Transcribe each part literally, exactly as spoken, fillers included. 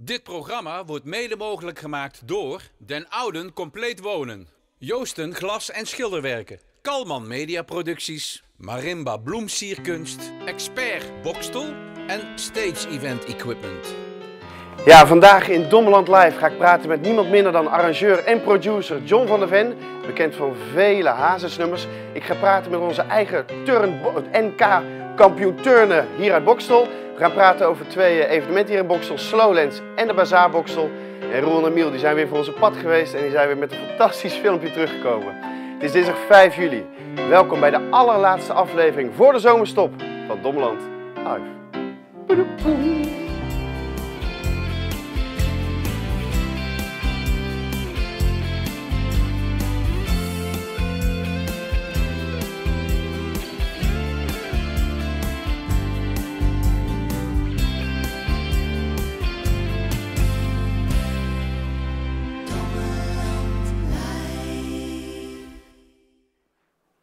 Dit programma wordt mede mogelijk gemaakt door Den Ouden Compleet Wonen, Joosten Glas en Schilderwerken, Kalman Media Producties, Marimba Bloemsierkunst, Expert Boxtel en Stage Event Equipment. Ja, vandaag in Dommelland Live ga ik praten met niemand minder dan arrangeur en producer John van de Ven, bekend van vele hazesnummers. Ik ga praten met onze eigen N K kampioen turnen hier uit Boxtel. We gaan praten over twee evenementen hier in Boxtel, Slowlands en de Bazaar Boxtel. En Roel en Miel die zijn weer voor onze pad geweest en die zijn weer met een fantastisch filmpje teruggekomen. Het is dinsdag vijf juli. Welkom bij de allerlaatste aflevering voor de zomerstop van Dommeland Live.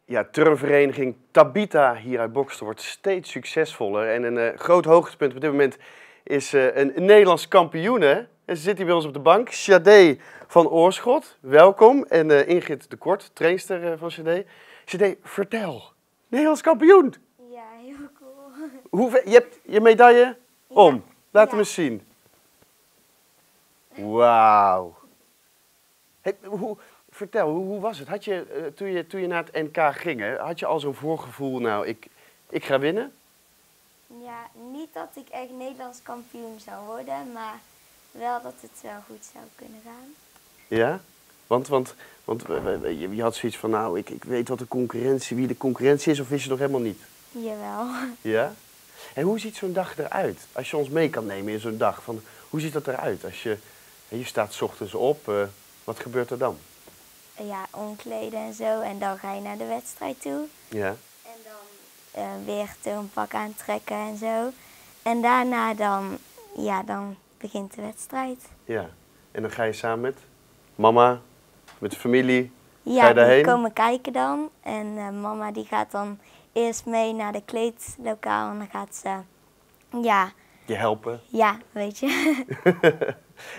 Ja, turnvereniging Tabitta hier uit Boxtel wordt steeds succesvoller. En een uh, groot hoogtepunt op dit moment is uh, een Nederlands kampioene. En ze zit hier bij ons op de bank, Schadé van Oorschot. Welkom. En uh, Ingrid de Kort, trainster uh, van Schadé. Schadé, vertel. Nederlands kampioen. Ja, heel cool. Hoe, je hebt je medaille om. Ja. Laat ja. hem eens zien. Wauw. Hey, hoe... Vertel, hoe was het? Had je, toen, je, toen je naar het N K ging, hè, had je al zo'n voorgevoel, nou, ik, ik ga winnen? Ja, niet dat ik echt Nederlands kampioen zou worden, maar wel dat het wel goed zou kunnen gaan. Ja? Want, want, want je had zoiets van, nou, ik, ik weet wat de concurrentie, wie de concurrentie is, of wist je nog helemaal niet? Jawel. Ja? En hoe ziet zo'n dag eruit? Als je ons mee kan nemen in zo'n dag, van, hoe ziet dat eruit? Als je, je staat 's ochtends op, uh, wat gebeurt er dan? Ja, omkleden en zo. En dan ga je naar de wedstrijd toe. Ja. En dan uh, weer turnpak aantrekken en zo. En daarna dan, ja, dan begint de wedstrijd. Ja. En dan ga je samen met mama, met de familie, ja, ga je daarheen? Ja, die komen kijken dan. En uh, mama die gaat dan eerst mee naar de kleedlokaal. En dan gaat ze, ja... Je helpen? Ja, weet je.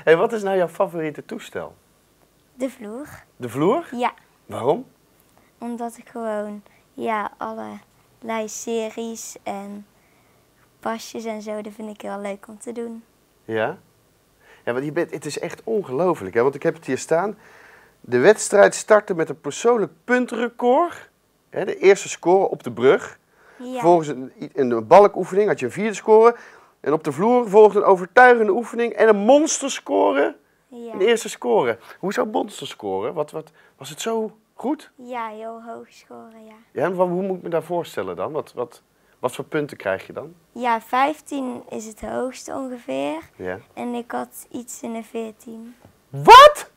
Hey, wat is nou jouw favoriete toestel? De vloer. De vloer? Ja. Waarom? Omdat ik gewoon, ja, allerlei series en pasjes en zo, dat vind ik heel leuk om te doen. Ja? Ja, want je bent, het is echt ongelooflijk, hè? Want ik heb het hier staan. De wedstrijd startte met een persoonlijk puntrecord. Hè, de eerste score op de brug. Ja. Volgens een, een balkoefening had je een vierde score. En op de vloer volgde een overtuigende oefening en een monsterscore. Ja. De eerste score. Hoe zou monster scoren? Wat, wat, was het zo goed? Ja, heel hoog scoren, ja. Ja, en wat, hoe moet ik me daar voorstellen dan? Wat, wat, wat voor punten krijg je dan? Ja, vijftien is het hoogste ongeveer. Ja. En ik had iets in de veertien. Wat?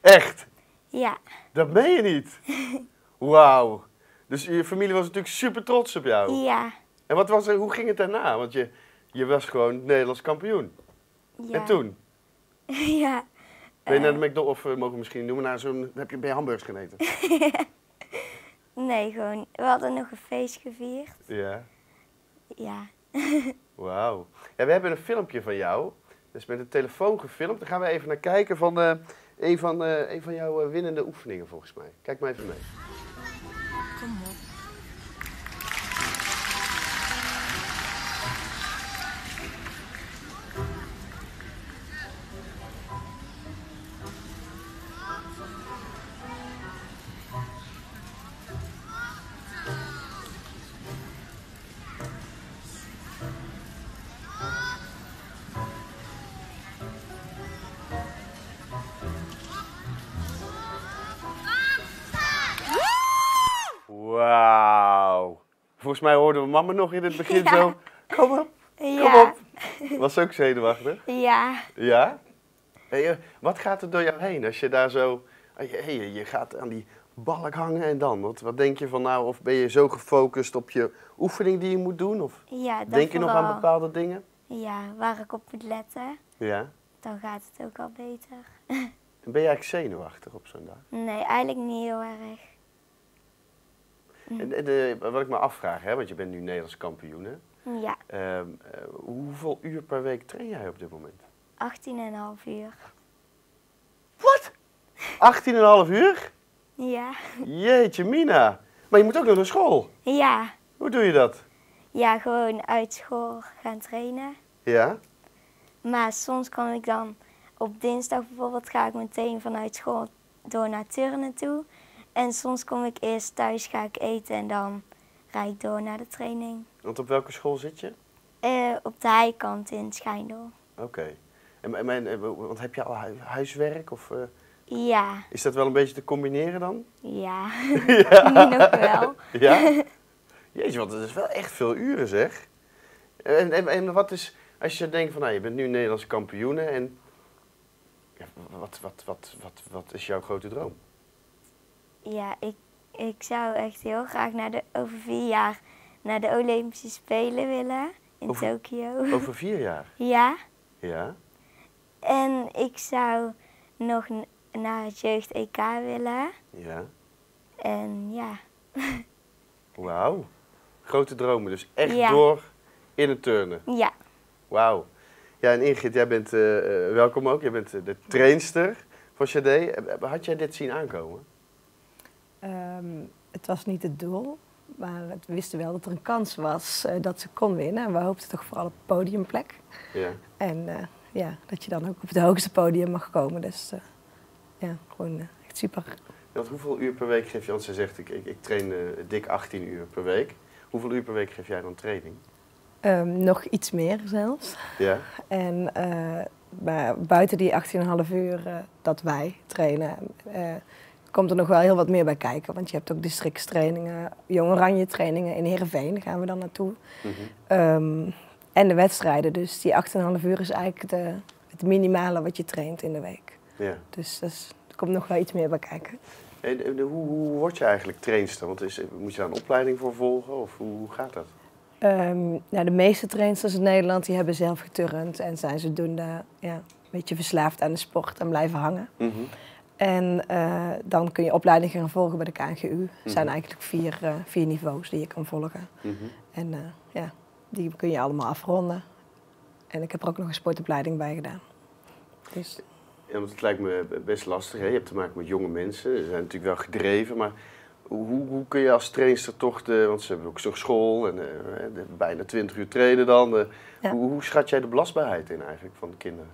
Echt? Ja. Dat meen je niet? Wauw. Dus je familie was natuurlijk super trots op jou. Ja. En wat was er, hoe ging het daarna? Want je, je was gewoon Nederlands kampioen. Ja. En toen? Ja. Ben je naar de McDonald's, of uh, mogen we misschien noemen, naar zo'n, heb je bij hamburgers geneten? Nee, gewoon, we hadden nog een feest gevierd. Ja. Ja. Wauw. Ja, we hebben een filmpje van jou, dus met een telefoon gefilmd. Daar gaan we even naar kijken van uh, een van, uh, een van jouw uh, winnende oefeningen volgens mij. Kijk maar even mee. Kom op. Volgens mij hoorden we mama nog in het begin, ja, zo, kom op, ja, kom op. Was ook zenuwachtig? Ja. Ja? Hey, wat gaat er door jou heen als je daar zo, hey, je gaat aan die balk hangen en dan? Wat, wat denk je van nou, of ben je zo gefocust op je oefening die je moet doen? Of ja, dat denk je vooral nog aan bepaalde dingen? Ja, waar ik op moet letten, ja, dan gaat het ook al beter. En ben je eigenlijk zenuwachtig op zo'n dag? Nee, eigenlijk niet heel erg. En, en, uh, wat ik me afvraag, hè, want je bent nu Nederlands kampioen, hè? Ja. Uh, uh, hoeveel uur per week train jij op dit moment? achttien en een half uur. Wat? achttien en een half uur? Ja. Jeetje mina. Maar je moet ook nog naar school. Ja. Hoe doe je dat? Ja, gewoon uit school gaan trainen. Ja. Maar soms kan ik dan op dinsdag bijvoorbeeld ga ik meteen vanuit school door naar turnen toe. En soms kom ik eerst thuis, ga ik eten en dan rijd ik door naar de training. Want op welke school zit je? Uh, op de Haaikant in Schijndel. Oké. Okay. En, en, en, want heb je al huiswerk? Of, uh, ja. Is dat wel een beetje te combineren dan? Ja, ja. Nu nog wel. Ja? Jeetje, want dat is wel echt veel uren zeg. En, en, en wat is, als je denkt van nou, je bent nu Nederlandse kampioene en ja, wat, wat, wat, wat, wat is jouw grote droom? Ja, ik, ik zou echt heel graag naar de, over vier jaar naar de Olympische Spelen willen in over, Tokio. Over vier jaar? Ja. Ja. En ik zou nog naar het Jeugd-E K willen. Ja. En ja. Wauw. Grote dromen, dus echt ja. Door in het turnen. Ja. Wauw. Ja, en Ingrid, jij bent, uh, welkom ook, jij bent de trainster van Schadé. Had jij dit zien aankomen? Um, het was niet het doel, maar we wisten wel dat er een kans was uh, dat ze kon winnen. En we hoopten toch vooral op podiumplek. Ja. En uh, ja, dat je dan ook op het hoogste podium mag komen. Dus uh, ja, gewoon uh, echt super. Want hoeveel uur per week geef je, want ze zegt ik, ik, ik train uh, dik achttien uur per week. Hoeveel uur per week geef jij dan training? Um, nog iets meer zelfs. Ja. En uh, maar buiten die achttien en een half uur uh, dat wij trainen, uh, komt er nog wel heel wat meer bij kijken. Want je hebt ook districtstrainingen, Jong Oranje trainingen in Heerenveen, daar gaan we dan naartoe. Mm-hmm. um, en de wedstrijden, dus die acht en een half uur is eigenlijk de, het minimale wat je traint in de week. Ja. Dus, dus er komt nog wel iets meer bij kijken. En, en hoe, hoe word je eigenlijk trainster? Want is, moet je daar een opleiding voor volgen of hoe, hoe gaat dat? Um, nou, de meeste trainsters in Nederland die hebben zelf geturnd en zijn zodoende ja, een beetje verslaafd aan de sport en blijven hangen. Mm-hmm. En uh, dan kun je opleidingen gaan volgen bij de K N G U. Mm-hmm. Er zijn eigenlijk vier, uh, vier niveaus die je kan volgen. Mm-hmm. En uh, ja, die kun je allemaal afronden. En ik heb er ook nog een sportopleiding bij gedaan. Dus... Ja, want het lijkt me best lastig. Hè? Je hebt te maken met jonge mensen. Ze zijn natuurlijk wel gedreven, maar... Hoe, hoe kun je als trainster toch, de, want ze hebben ook zo'n school en uh, bijna twintig uur trainen dan. De, ja. hoe, hoe schat jij de belastbaarheid in eigenlijk van de kinderen?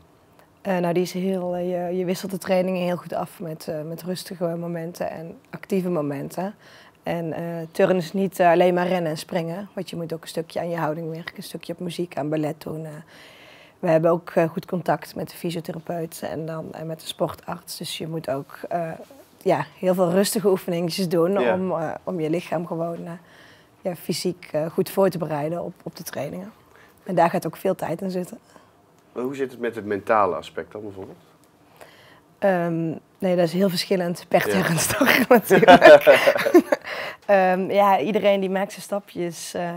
Uh, nou, die is heel, uh, je, je wisselt de trainingen heel goed af met, uh, met rustige momenten en actieve momenten. En uh, turnen is niet uh, alleen maar rennen en springen, want je moet ook een stukje aan je houding werken, een stukje op muziek, aan ballet doen. Uh, we hebben ook uh, goed contact met de fysiotherapeut en dan en met de sportarts, dus je moet ook... Uh, Ja, heel veel rustige oefeningetjes doen ja. om, uh, om je lichaam gewoon uh, ja, fysiek uh, goed voor te bereiden op, op de trainingen. En daar gaat ook veel tijd in zitten. Maar hoe zit het met het mentale aspect dan bijvoorbeeld? Um, nee, dat is heel verschillend per ja. turnstag natuurlijk. um, ja, iedereen die maakt zijn stapjes. Uh,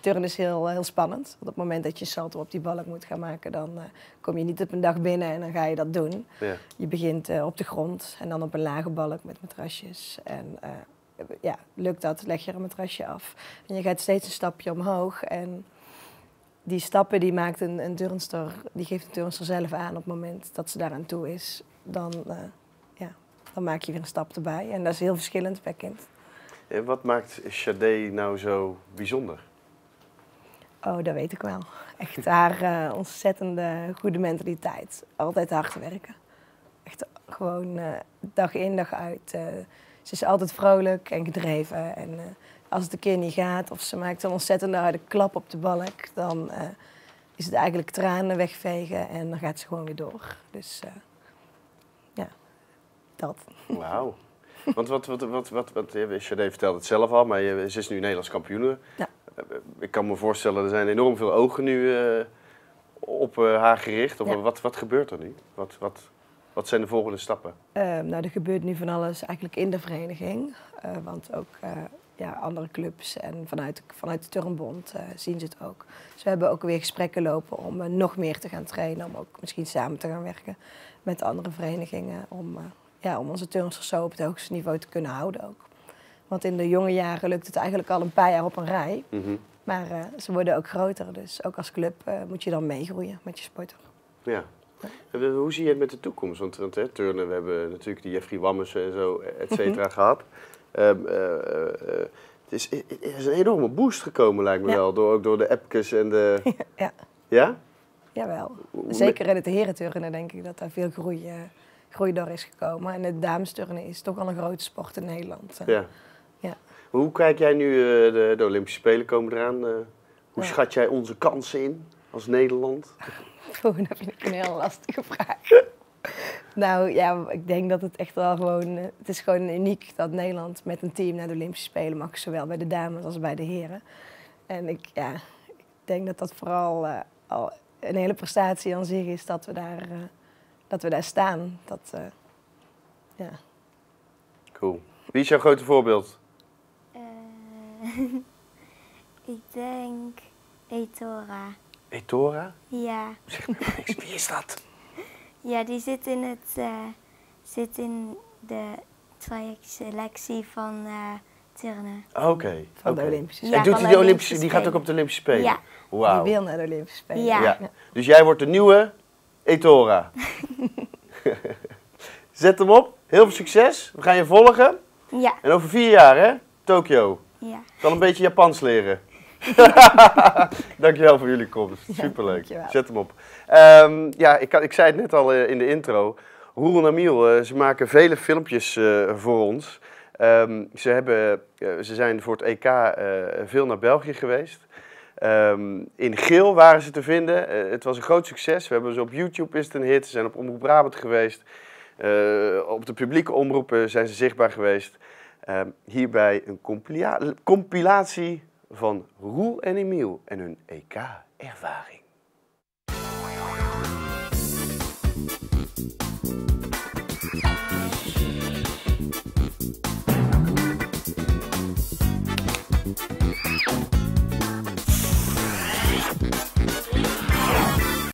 turnen is heel, heel spannend. Want op het moment dat je salto op die balk moet gaan maken, dan uh, kom je niet op een dag binnen en dan ga je dat doen. Ja. Je begint uh, op de grond en dan op een lage balk met matrasjes. En uh, ja, lukt dat, leg je er een matrasje af. En je gaat steeds een stapje omhoog. En die stappen die maakt een, een turnster, die geeft een turnster zelf aan op het moment dat ze daaraan toe is. Dan, uh, ja, dan maak je weer een stap erbij. En dat is heel verschillend per kind. En wat maakt Schadé nou zo bijzonder? Oh, dat weet ik wel. Echt haar uh, ontzettende goede mentaliteit. Altijd hard werken. Echt gewoon uh, dag in, dag uit. Uh, ze is altijd vrolijk en gedreven. En uh, als het een keer niet gaat of ze maakt een ontzettende harde klap op de balk, dan uh, is het eigenlijk tranen wegvegen en dan gaat ze gewoon weer door. Dus uh, ja, dat. Wauw. Want wat, wat, wat, wat, wat, Schadé vertelde het zelf al, maar ze is nu Nederlands kampioen. Ja. Ik kan me voorstellen, er zijn enorm veel ogen nu uh, op uh, haar gericht. Of, ja. wat, wat gebeurt er nu? Wat, wat, wat zijn de volgende stappen? Uh, nou, er gebeurt nu van alles eigenlijk in de vereniging. Uh, want ook uh, ja, andere clubs en vanuit, vanuit de Turnbond uh, zien ze het ook. Dus we hebben ook weer gesprekken lopen om uh, nog meer te gaan trainen. Om ook misschien samen te gaan werken met andere verenigingen. Om, uh, ja, om onze turnsters zo op het hoogste niveau te kunnen houden ook. Want in de jonge jaren lukt het eigenlijk al een paar jaar op een rij. Mm-hmm. Maar uh, ze worden ook groter, dus ook als club uh, moet je dan meegroeien met je sporter. Ja. Hoe zie je het met de toekomst? Want, want hè, turnen, we hebben natuurlijk die Jeffrey Wammersen en zo, et cetera, mm-hmm. gehad. Um, uh, uh, het is, is een enorme boost gekomen, lijkt me ja. wel, door, ook door de appjes en de... Ja. Ja? Jawel. Zeker in het herenturnen denk ik dat daar veel groei, uh, groei door is gekomen. En het damesturnen is toch al een grote sport in Nederland. Uh, ja. Ja. Hoe kijk jij nu, uh, de, de Olympische Spelen komen eraan, uh, hoe ja. schat jij onze kansen in als Nederland? Oh, dat vind ik een heel lastige vraag. Nou ja, ik denk dat het echt wel gewoon... Het is gewoon uniek dat Nederland met een team naar de Olympische Spelen mag. Zowel bij de dames als bij de heren. En ik, ja, ik denk dat dat vooral uh, al een hele prestatie aan zich is dat we daar, uh, dat we daar staan. Dat, uh, ja. Cool. Wie is jouw grote voorbeeld? Uh, ik denk Etora. Etora? Ja. Zeg maar niks. Wie is dat? Ja, die zit in, het, uh, zit in de trajectselectie van uh, turnen. Oké. Okay, van okay. de Olympische Spelen. En doet ja, die, Olympische, die gaat ook op de Olympische Spelen? Ja. Wow. Die wil naar de Olympische Spelen. Ja. Ja. Dus jij wordt de nieuwe Etora. Zet hem op. Heel veel succes. We gaan je volgen. Ja. En over vier jaar, hè? Tokio. Ja. Kan een beetje Japans leren. Dankjewel voor jullie komst. Superleuk. Ja, zet hem op. Um, ja, ik, ik zei het net al uh, in de intro. Roel en Amiel, uh, ze maken vele filmpjes uh, voor ons. Um, ze, hebben, uh, ze zijn voor het E K uh, veel naar België geweest. Um, in Geel waren ze te vinden. Uh, het was een groot succes. We hebben ze op YouTube, is het een hit. Ze zijn op Omroep Brabant geweest. Uh, op de publieke omroepen zijn ze zichtbaar geweest. Uh, hierbij een compila compilatie... van Roel en Emiel en hun E K-ervaring.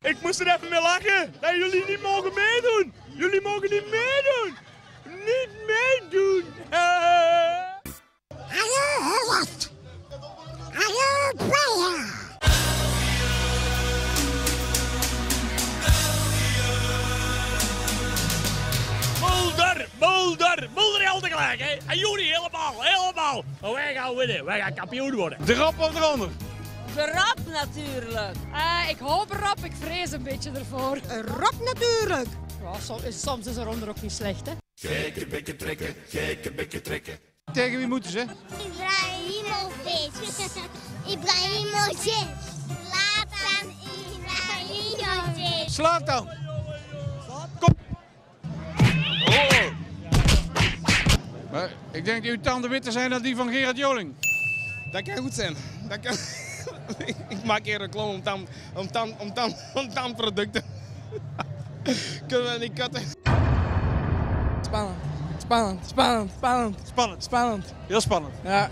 Ik moest er even mee lachen dat jullie niet mogen meedoen. Jullie mogen niet meedoen. Niet meedoen. Hallo, Holland. Hallo, Brian! Mulder, Mulder, Mulder heeft altijd gelijk, hè? En jullie helemaal, helemaal! En wij gaan winnen, wij gaan kampioen worden. De rap of de ander? De rap natuurlijk. Uh, ik hoop rap, ik vrees een beetje ervoor. Een rap natuurlijk. Ja, soms is er onder ook niet slecht, hè? Gekke bikke trekken, gekke bikke trekken. Tegen wie moeten ze? Ibrahimootje. Ibrahimootje. Slatan Ibrahimootje. Slatan. Kom. Oh. Maar ik denk dat uw tanden witter zijn dan die van Gerard Joling. Dat kan goed zijn. Dat kan... Ik maak hier reclame om tam, om tam, om tam, om tamproducten. Kunnen we niet katten? Spannend. Spannend, spannend, spannend. Spannend, spannend. Heel spannend. Ja.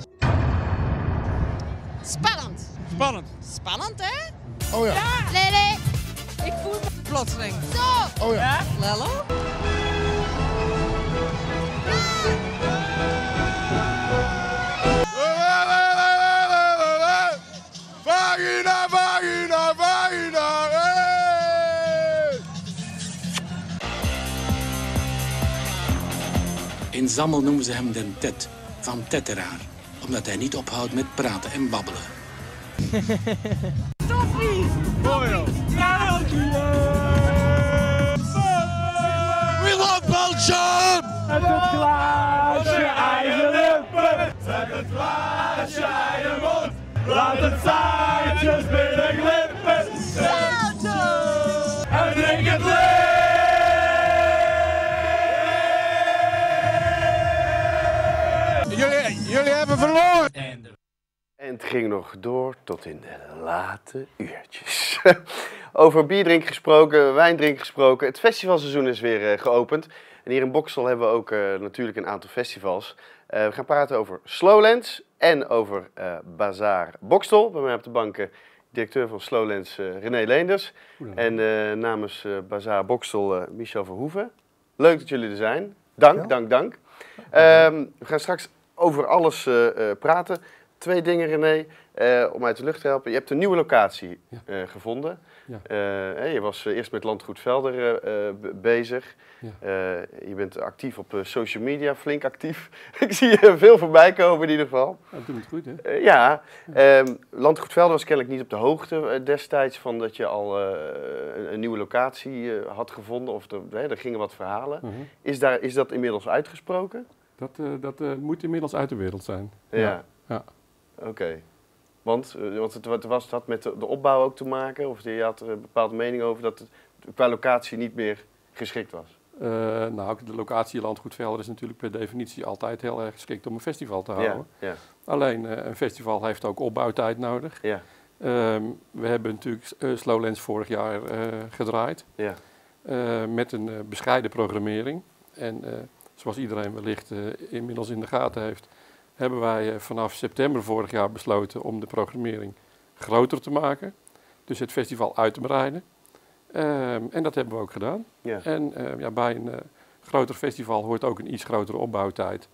Spannend. Spannend. Spannend, hè? Oh ja. Ja. Nee, nee. Ik voel me plotseling. Zo. Oh ja. Ja. Lello. Ja. Vagina, vagina, vagina. In Zammel noemen ze hem den Ted, van Tetteraar, omdat hij niet ophoudt met praten en babbelen. Toffie! Boyle! Ja! We love Belgium! Met het glaasje eigen lippen, zet het glaasje eigen mond, laat het zaadjes binnen glippen, en drink het licht! Jullie hebben verloren! En het ging nog door tot in de late uurtjes. Over bierdrink gesproken, wijndrink gesproken. Het festivalseizoen is weer geopend. En hier in Boxtel hebben we ook uh, natuurlijk een aantal festivals. Uh, we gaan praten over Slowlands en over uh, Bazaar Boxtel. Bij mij op de banken directeur van Slowlands uh, René Leenders. En uh, namens uh, Bazaar Boxtel uh, Michel Verhoeven. Leuk dat jullie er zijn. Dank, ja. dank, dank. Uh, we gaan straks over alles uh, uh, praten. Twee dingen, René, uh, om uit de lucht te helpen. Je hebt een nieuwe locatie ja. uh, gevonden. Ja. Uh, je was eerst met Landgoed Velder uh, bezig. Ja. Uh, je bent actief op social media, flink actief. Ik zie je veel voorbij komen in ieder geval. Dat doet het goed, hè? Uh, ja. ja. Uh, Landgoed Velder was kennelijk niet op de hoogte destijds van dat je al uh, een, een nieuwe locatie uh, had gevonden. Of de, uh, er gingen wat verhalen. Uh-huh. Is daar, is dat inmiddels uitgesproken? Dat, uh, dat uh, moet inmiddels uit de wereld zijn. Ja. ja. ja. Oké. Okay. Want, want het, het was, het had met de, de opbouw ook te maken? Of je had er een bepaalde mening over dat het qua locatie niet meer geschikt was? Uh, nou, de locatie Landgoed Velder is natuurlijk per definitie altijd heel erg geschikt om een festival te houden. Ja, ja. Alleen, uh, een festival heeft ook opbouwtijd nodig. Ja. Um, we hebben natuurlijk uh, Slowlands vorig jaar uh, gedraaid. Ja. Uh, met een uh, bescheiden programmering. En uh, zoals iedereen wellicht uh, inmiddels in de gaten heeft, hebben wij vanaf september vorig jaar besloten om de programmering groter te maken. Dus het festival uit te breiden. Um, en dat hebben we ook gedaan. Ja. En uh, ja, bij een uh, groter festival hoort ook een iets grotere opbouwtijd.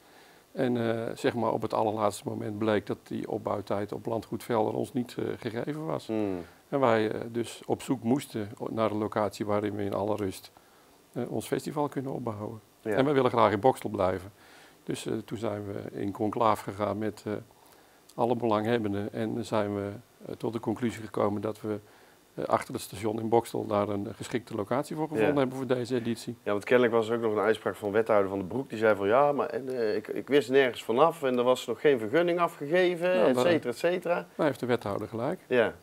En uh, zeg maar op het allerlaatste moment bleek dat die opbouwtijd op Landgoed Velder ons niet uh, gegeven was. Mm. En wij uh, dus op zoek moesten naar een locatie waarin we in alle rust uh, ons festival kunnen opbouwen. Ja. En we willen graag in Boxtel blijven. Dus uh, toen zijn we in conclaaf gegaan met uh, alle belanghebbenden en zijn we uh, tot de conclusie gekomen dat we uh, achter het station in Boxtel daar een geschikte locatie voor gevonden ja. hebben voor deze editie. Ja, want kennelijk was er ook nog een uitspraak van wethouder Van den Broek. Die zei van ja, maar en, uh, ik, ik wist nergens vanaf en er was nog geen vergunning afgegeven, nou, et cetera, et cetera. Nou heeft de wethouder gelijk. Ja.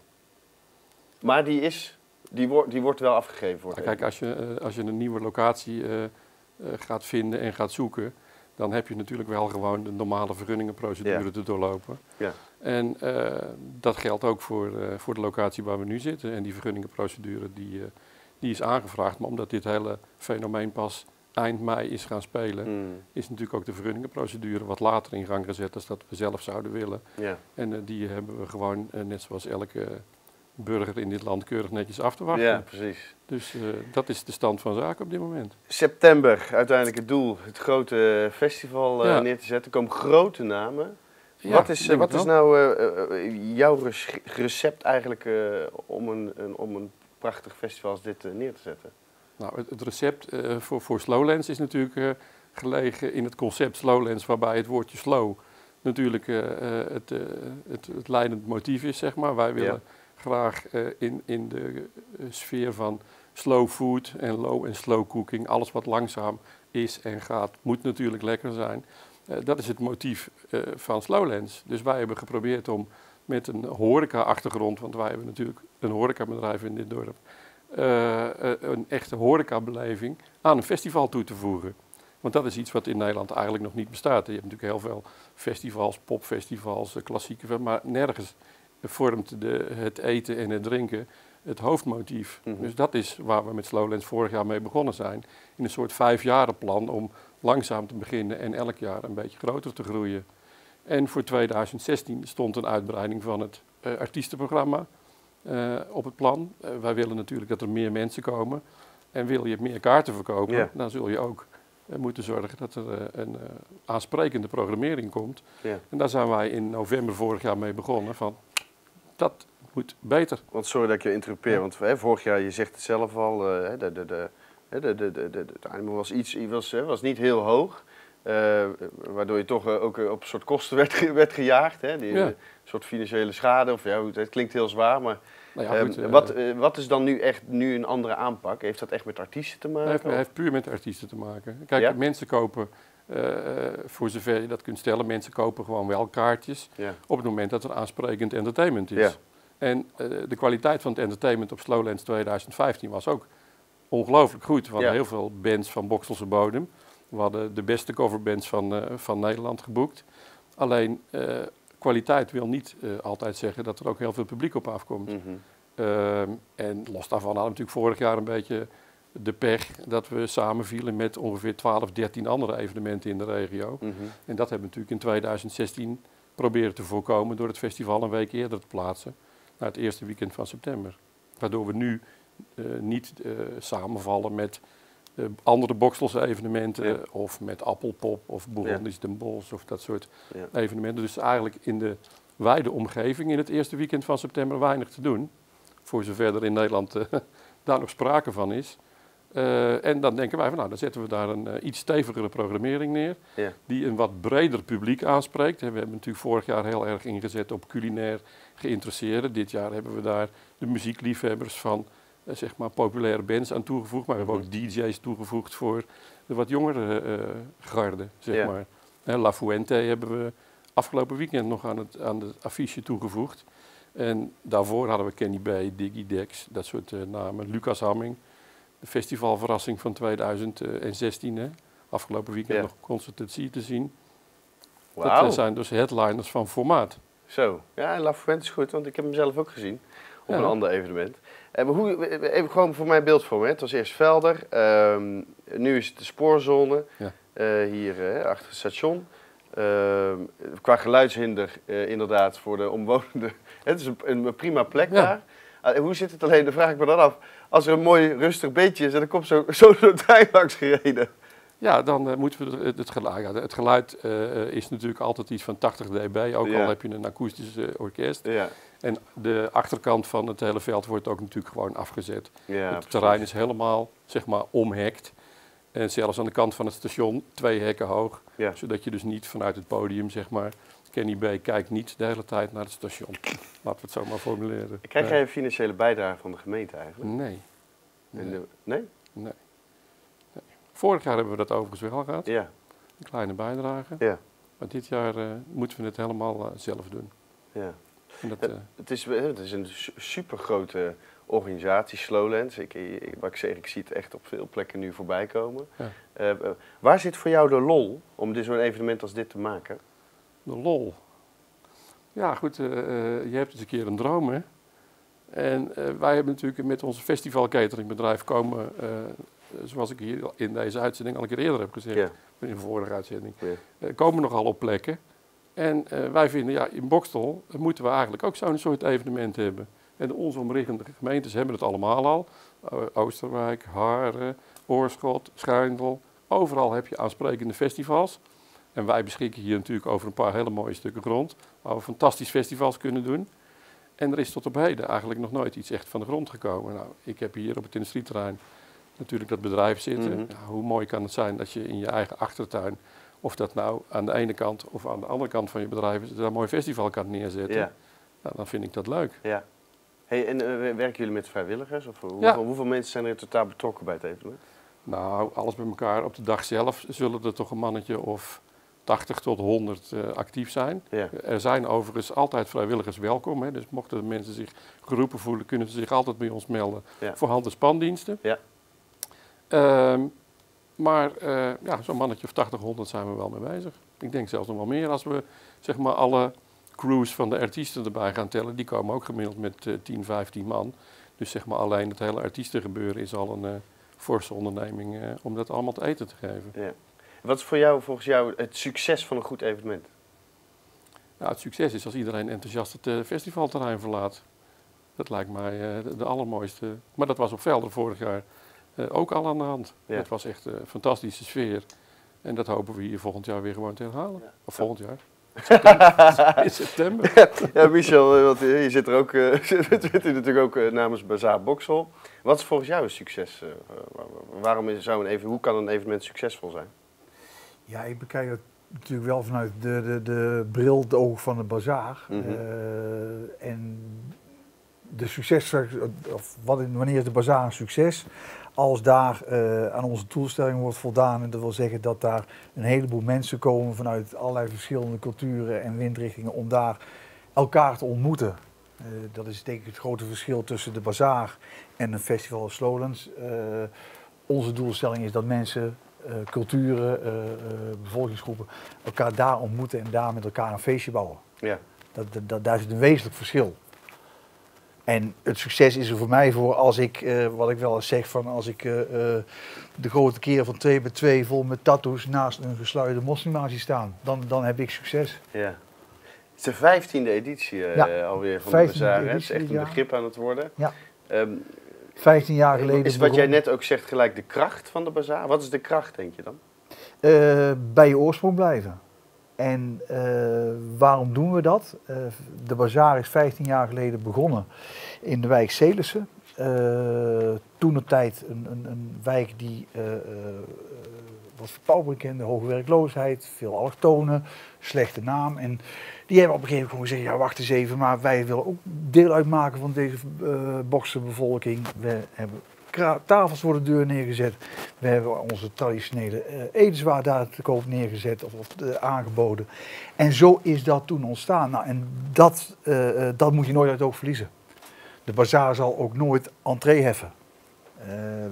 Maar die, is, die, wo die wordt wel afgegeven. Wordt nou, kijk, als je, uh, als je een nieuwe locatie uh, uh, gaat vinden en gaat zoeken, dan heb je natuurlijk wel gewoon de normale vergunningenprocedure ja. te doorlopen. Ja. En uh, dat geldt ook voor, uh, voor de locatie waar we nu zitten. En die vergunningenprocedure die, uh, die is aangevraagd. Maar omdat dit hele fenomeen pas eind mei is gaan spelen, mm. is natuurlijk ook de vergunningenprocedure wat later in gang gezet dan dat we zelf zouden willen. Ja. En uh, die hebben we gewoon, uh, net zoals elke burger in dit land, keurig netjes af te wachten. Ja, precies. Dus uh, dat is de stand van zaken op dit moment. September, uiteindelijk het doel, het grote festival uh, ja. neer te zetten. Er komen grote namen. Ja, wat is, uh, wat is nou uh, jouw recept eigenlijk uh, om, een, een, om een prachtig festival als dit uh, neer te zetten? Nou, het, het recept uh, voor, voor Slowlands is natuurlijk uh, gelegen in het concept Slowlands, waarbij het woordje slow natuurlijk uh, het, uh, het, het leidend motief is, zeg maar. Wij willen... Ja. graag uh, in, in de uh, sfeer van slow food en low en slow cooking. Alles wat langzaam is en gaat, moet natuurlijk lekker zijn. Uh, dat is het motief uh, van Slowlands. Dus wij hebben geprobeerd om met een horeca-achtergrond, want wij hebben natuurlijk een horecabedrijf in dit dorp, uh, een echte horecabeleving aan een festival toe te voegen. Want dat is iets wat in Nederland eigenlijk nog niet bestaat. Je hebt natuurlijk heel veel festivals, popfestivals, klassieke, maar nergens vormt de, het eten en het drinken het hoofdmotief. Mm-hmm. Dus dat is waar we met Slowlands vorig jaar mee begonnen zijn. In een soort vijfjarenplan om langzaam te beginnen en elk jaar een beetje groter te groeien. En voor tweeduizend zestien stond een uitbreiding van het uh, artiestenprogramma uh, op het plan. Uh, wij willen natuurlijk dat er meer mensen komen. En wil je meer kaarten verkopen, yeah. dan zul je ook uh, moeten zorgen dat er uh, een uh, aansprekende programmering komt. Yeah. En daar zijn wij in november vorig jaar mee begonnen van... Dat moet beter. Want sorry dat ik je interrupeer, ja. want hè, vorig jaar, je zegt het zelf al, hè, de, de, de, de, de, de, de, de, de animo was, iets, was, hè, was niet heel hoog. Uh, waardoor je toch uh, ook op een soort kosten werd, werd gejaagd. Hè, die, ja. Een soort financiële schade. Of, ja, het klinkt heel zwaar, maar nou ja, um, goed, uh, wat, uh, wat is dan nu echt nu een andere aanpak? Heeft dat echt met artiesten te maken? Het heeft, heeft puur met artiesten te maken. Kijk, ja? mensen kopen... Uh, voor zover je dat kunt stellen, mensen kopen gewoon wel kaartjes ja. op het moment dat er aansprekend entertainment is. Ja. En uh, de kwaliteit van het entertainment op Slowlands tweeduizend vijftien was ook ongelooflijk goed. We hadden ja. heel veel bands van Boxtelse bodem. We hadden de beste coverbands van, uh, van Nederland geboekt. Alleen, uh, kwaliteit wil niet uh, altijd zeggen dat er ook heel veel publiek op afkomt. Mm-hmm. uh, en los daarvan hadden we natuurlijk vorig jaar een beetje... de pech dat we samenvielen met ongeveer twaalf, dertien andere evenementen in de regio. Mm-hmm. En dat hebben we natuurlijk in tweeduizend zestien proberen te voorkomen door het festival een week eerder te plaatsen. Naar het eerste weekend van september. Waardoor we nu uh, niet uh, samenvallen met uh, andere Boxtelse evenementen. Ja. Of met Appelpop of Bourgondisch ja. Den Bosch of dat soort ja. evenementen. Dus eigenlijk in de wij de omgeving in het eerste weekend van september weinig te doen. Voor zover er in Nederland uh, daar nog sprake van is. Uh, en dan denken wij van nou, dan zetten we daar een uh, iets stevigere programmering neer. Ja. Die een wat breder publiek aanspreekt. We hebben natuurlijk vorig jaar heel erg ingezet op culinair geïnteresseerden. Dit jaar hebben we daar de muziekliefhebbers van uh, zeg maar populaire bands aan toegevoegd. Maar we hebben ook D J's toegevoegd voor de wat jongere uh, garde, zeg ja. maar. Uh, La Fuente hebben we afgelopen weekend nog aan het, aan het affiche toegevoegd. En daarvoor hadden we Kenny B, Diggy Dex, dat soort uh, namen. Lucas Hamming. De festivalverrassing van tweeduizend zestien, hè? Afgelopen weekend ja. nog Concertgebouw te zien. Wow. Dat zijn dus headliners van formaat. Zo, ja, La Fuente is goed, want ik heb hem zelf ook gezien op ja. een ander evenement. En hoe, even gewoon voor mijn beeldvorming, het was eerst Velder, um, nu is het de spoorzone, ja. uh, hier uh, achter het station. Uh, qua geluidshinder uh, inderdaad voor de omwonenden. Het is een, een prima plek ja. daar. Uh, hoe zit het alleen, dan vraag ik me dan af, als er een mooi rustig beetje is en er komt zo'n zo trein langs gereden. Ja, dan uh, moeten we het, het geluid... Ja, het geluid uh, is natuurlijk altijd iets van tachtig decibel, ook ja. al heb je een akoestisch uh, orkest. Ja. En de achterkant van het hele veld wordt ook natuurlijk gewoon afgezet. Ja, het precies. terrein is helemaal, zeg maar, omhekt. En zelfs aan de kant van het station twee hekken hoog. Ja. Zodat je dus niet vanuit het podium, zeg maar... Kenny B. kijkt niet de hele tijd naar het station. Laten we het zo maar formuleren. Krijg jij een financiële bijdrage van de gemeente eigenlijk? Nee. Nee? Nee. nee? nee. nee. Vorig jaar hebben we dat overigens wel gehad. Ja. Een kleine bijdrage. Ja. Maar dit jaar uh, moeten we het helemaal uh, zelf doen. Ja. En dat, uh, het, is, het is een supergrote organisatie, Slowlands. Ik, ik, wat ik zeg, ik zie het echt op veel plekken nu voorbij komen. Ja. Uh, waar zit voor jou de lol om zo'n evenement als dit te maken? De lol. Ja, goed, uh, je hebt eens een keer een droom, hè. En uh, wij hebben natuurlijk met ons festivalcateringbedrijf komen, uh, zoals ik hier in deze uitzending al een keer eerder heb gezegd, ja. in de vorige uitzending, ja. uh, komen nogal op plekken. En uh, wij vinden, ja, in Boxtel moeten we eigenlijk ook zo'n soort evenement hebben. En de ons omringende gemeentes hebben het allemaal al. Uh, Oosterwijk, Haren, Oorschot, Schijndel. Overal heb je aansprekende festivals. En wij beschikken hier natuurlijk over een paar hele mooie stukken grond, waar we fantastisch festivals kunnen doen. En er is tot op heden eigenlijk nog nooit iets echt van de grond gekomen. Nou, ik heb hier op het industrieterrein natuurlijk dat bedrijf zitten. Mm-hmm. Nou, hoe mooi kan het zijn dat je in je eigen achtertuin, of dat nou aan de ene kant of aan de andere kant van je bedrijf is, daar een mooi festival kan neerzetten. Ja. Nou, dan vind ik dat leuk. Ja. Hey, en uh, werken jullie met vrijwilligers? Of hoeveel, ja. hoeveel mensen zijn er in totaal betrokken bij het evenement? Nou, alles bij elkaar. Op de dag zelf zullen er toch een mannetje of tachtig tot honderd uh, actief zijn. Ja. Er zijn overigens altijd vrijwilligers welkom. Hè? Dus mochten de mensen zich geroepen voelen, kunnen ze zich altijd bij ons melden ja. voor hand- en spandiensten. Ja. Um, maar uh, ja, zo'n mannetje of tachtig, honderd zijn we wel mee bezig. Ik denk zelfs nog wel meer als we zeg maar alle crews van de artiesten erbij gaan tellen. Die komen ook gemiddeld met uh, tien, vijftien man. Dus zeg maar alleen het hele artiestengebeuren is al een uh, forse onderneming uh, om dat allemaal te eten te geven. Ja. Wat is voor jou, volgens jou het succes van een goed evenement? Nou, het succes is als iedereen enthousiast het uh, festivalterrein verlaat. Dat lijkt mij uh, de, de allermooiste. Maar dat was op Velder vorig jaar uh, ook al aan de hand. Ja. Het was echt uh, een fantastische sfeer. En dat hopen we hier volgend jaar weer gewoon te herhalen. Ja. Of volgend jaar. In september. Ja, Michel, want je zit er ook, uh, zit hier natuurlijk ook uh, namens Bazaar Boxtel. Wat is volgens jou een succes? Uh, waarom zou een even, hoe kan een evenement succesvol zijn? Ja, ik bekijk het natuurlijk wel vanuit de, de, de bril, de ogen van de bazaar. Mm-hmm. uh, en de succes, of wat, wanneer is de bazaar een succes? Als daar uh, aan onze doelstelling wordt voldaan. En dat wil zeggen dat daar een heleboel mensen komen vanuit allerlei verschillende culturen en windrichtingen om daar elkaar te ontmoeten. Uh, dat is denk ik het grote verschil tussen de bazaar en een festival als Slowlands. Uh, onze doelstelling is dat mensen... Uh, culturen, uh, uh, bevolkingsgroepen, elkaar daar ontmoeten en daar met elkaar een feestje bouwen. Ja. Dat, dat, daar zit een wezenlijk verschil. En het succes is er voor mij voor als ik, uh, wat ik wel eens zeg, van als ik uh, uh, de grote keer van twee bij twee vol met tattoos naast een gesluierde moslimaar zie staan, dan, dan heb ik succes. Ja. Het is de vijftiende editie uh, ja. alweer van de bazaar. Het is echt een begrip aan het worden. Ja. Um, vijftien jaar geleden... Is wat jij net ook zegt gelijk de kracht van de bazaar? Wat is de kracht, denk je dan? Uh, bij je oorsprong blijven. En uh, waarom doen we dat? Uh, de bazaar is vijftien jaar geleden begonnen in de wijk Celissen. Uh, Toentertijd een, een, een wijk die uh, uh, was verpaupering kende, hoge werkloosheid, veel allochtonen, slechte naam. En die hebben op een gegeven moment gezegd, ja wacht eens even, maar wij willen ook deel uitmaken van deze uh, Boxtelbevolking. We hebben tafels voor de deur neergezet. We hebben onze traditionele uh, etenswaar daar te koop neergezet of, of uh, aangeboden. En zo is dat toen ontstaan. Nou, en dat, uh, dat moet je nooit uit het oog verliezen. De bazaar zal ook nooit entree heffen. Uh,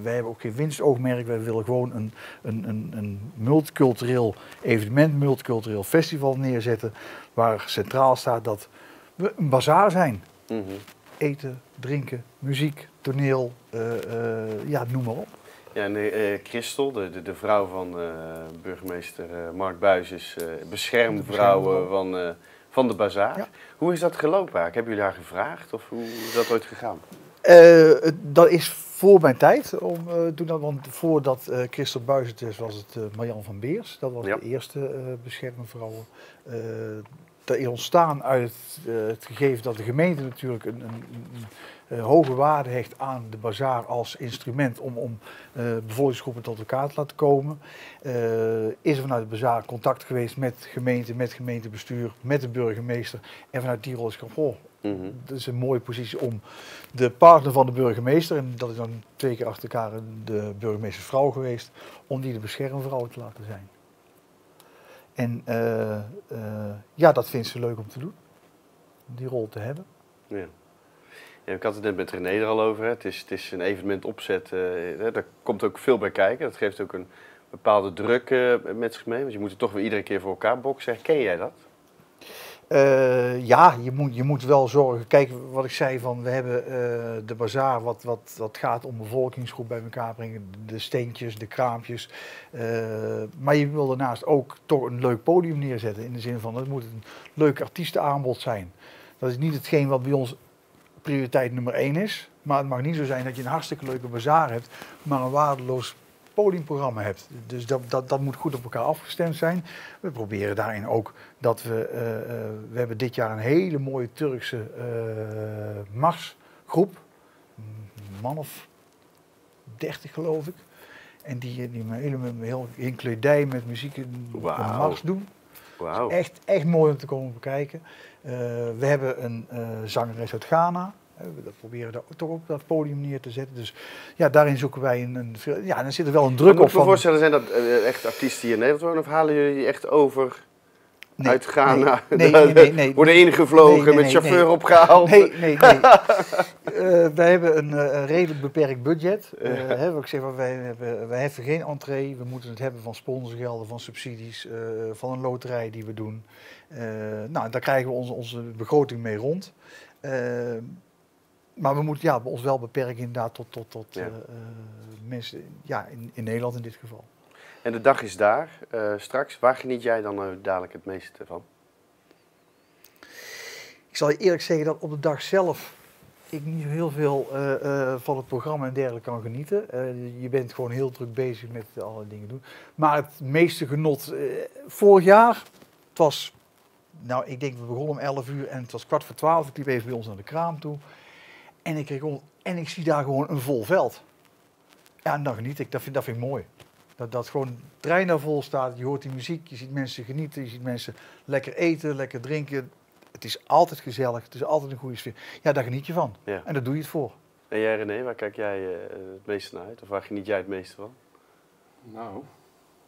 wij hebben ook geen winstoogmerk. Wij willen gewoon een, een, een, een multicultureel evenement, multicultureel festival neerzetten. Waar centraal staat dat we een bazaar zijn. Mm-hmm. Eten, drinken, muziek, toneel, uh, uh, ja, noem maar op. Ja, en uh, Christel, de, de, de vrouw van uh, burgemeester uh, Mark Buijs, is uh, beschermvrouw van, uh, van de bazaar. Ja. Hoe is dat gelopen eigenlijk? Hebben jullie haar gevraagd of hoe is dat ooit gegaan? Uh, dat is voor mijn tijd. Om, uh, toen dat, want voordat uh, Christel Buijs het was, was het uh, Marjan van Beers. Dat was ja. de eerste uh, beschermvrouw. Uh, Dat is ontstaan uit uh, het gegeven dat de gemeente natuurlijk een, een, een, een hoge waarde hecht aan de bazaar als instrument om, om uh, bevolkingsgroepen tot elkaar te laten komen. Uh, is er vanuit de bazaar contact geweest met gemeente, met gemeentebestuur, met de burgemeester. En vanuit die rol is het gewoon, mm-hmm. dat is een mooie positie om de partner van de burgemeester, en dat is dan twee keer achter elkaar de burgemeestersvrouw geweest, om die de beschermvrouw te laten zijn. En uh, uh, ja, dat vindt ze leuk om te doen, die rol te hebben. Ja. Ja, ik had het net met René er al over, hè. Het is, het is een evenement opzet, uh, daar komt ook veel bij kijken. Dat geeft ook een bepaalde druk uh, met zich mee, want je moet het toch weer iedere keer voor elkaar boksen. Herken jij dat? Uh, ja, je moet, je moet wel zorgen. Kijk, wat ik zei, van, we hebben uh, de bazaar, wat, wat, wat gaat om bevolkingsgroep bij elkaar brengen. De steentjes, de kraampjes. Uh, maar je wil daarnaast ook toch een leuk podium neerzetten. In de zin van, het moet een leuk artiestenaanbod zijn. Dat is niet hetgeen wat bij ons prioriteit nummer één is. Maar het mag niet zo zijn dat je een hartstikke leuke bazaar hebt, maar een waardeloos podiumprogramma hebt. Dus dat, dat, dat moet goed op elkaar afgestemd zijn. We proberen daarin ook dat we... Uh, uh, we hebben dit jaar een hele mooie Turkse uh, marsgroep. Een man of dertig geloof ik. En die, die hele, heel in kledij met muziek een, wow. een mars doen. Wow. Dus echt, echt mooi om te komen bekijken. Uh, we hebben een uh, zangeres uit Ghana. We proberen dat toch op dat podium neer te zetten. Dus ja, daarin zoeken wij een... een ja, en er zit er wel een druk op van... Moet je me voorstellen, zijn dat echt artiesten die in Nederland wonen? Of halen jullie die echt over nee, uit Ghana? Nee, nee, nee, nee, nee. Worden ingevlogen, nee, nee, nee, met chauffeur nee. opgehaald? Nee, nee, nee. uh, wij hebben een, een redelijk beperkt budget. Uh, ja. hè, wat ik zeg, wij, hebben, wij hebben geen entree. We moeten het hebben van sponsorgelden, van subsidies, uh, van een loterij die we doen. Uh, nou, daar krijgen we onze, onze begroting mee rond. Uh, Maar we moeten ja, ons wel beperken inderdaad tot, tot, tot ja. uh, mensen ja, in, in Nederland in dit geval. En de dag is daar uh, straks. Waar geniet jij dan uh, dadelijk het meeste van? Ik zal je eerlijk zeggen dat op de dag zelf ik niet heel veel uh, uh, van het programma en dergelijke kan genieten. Uh, je bent gewoon heel druk bezig met allerlei dingen doen. Maar het meeste genot, uh, vorig jaar, het was, nou ik denk we begonnen om elf uur en het was kwart voor twaalf. Ik liep even bij ons naar de kraam toe. En ik, kreeg om, en ik zie daar gewoon een vol veld. Ja, en dan geniet ik. Dat vind, dat vind ik mooi. Dat, dat gewoon de trein daar vol staat. Je hoort die muziek. Je ziet mensen genieten. Je ziet mensen lekker eten, lekker drinken. Het is altijd gezellig. Het is altijd een goede sfeer. Ja, daar geniet je van. Ja. En daar doe je het voor. En jij René, waar kijk jij uh, het meeste naar uit? Of waar geniet jij het meeste van? Nou,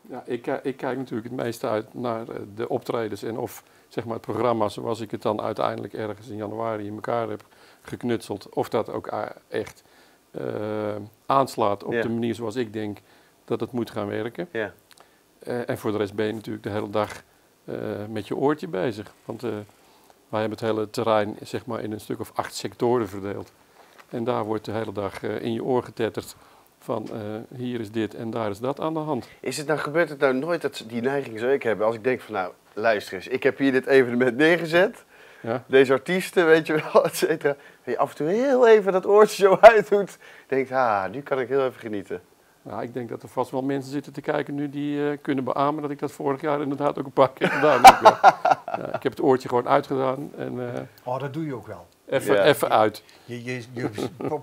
ja, ik, ik kijk natuurlijk het meeste uit naar de optredens. En of zeg maar het programma zoals ik het dan uiteindelijk ergens in januari in elkaar heb geknutseld, of dat ook echt uh, aanslaat op ja. de manier zoals ik denk dat het moet gaan werken. Ja. Uh, en voor de rest ben je natuurlijk de hele dag uh, met je oortje bezig. Want uh, wij hebben het hele terrein zeg maar in een stuk of acht sectoren verdeeld. En daar wordt de hele dag uh, in je oor getetterd van uh, hier is dit en daar is dat aan de hand. Is het nou, gebeurt het nou nooit dat die neiging zou ik hebben als ik denk van nou luister eens, ik heb hier dit evenement neergezet. Ja. Deze artiesten, weet je wel, et cetera. Dat je af en toe heel even dat oortje zo uitdoet. Denkt, ah, nu kan ik heel even genieten. Nou, ik denk dat er vast wel mensen zitten te kijken nu die uh, kunnen beamen dat ik dat vorig jaar inderdaad ook een paar keer gedaan heb. Ja. Ja, ik heb het oortje gewoon uitgedaan. En, uh, oh, dat doe je ook wel. Even, ja. even uit. Je, je, je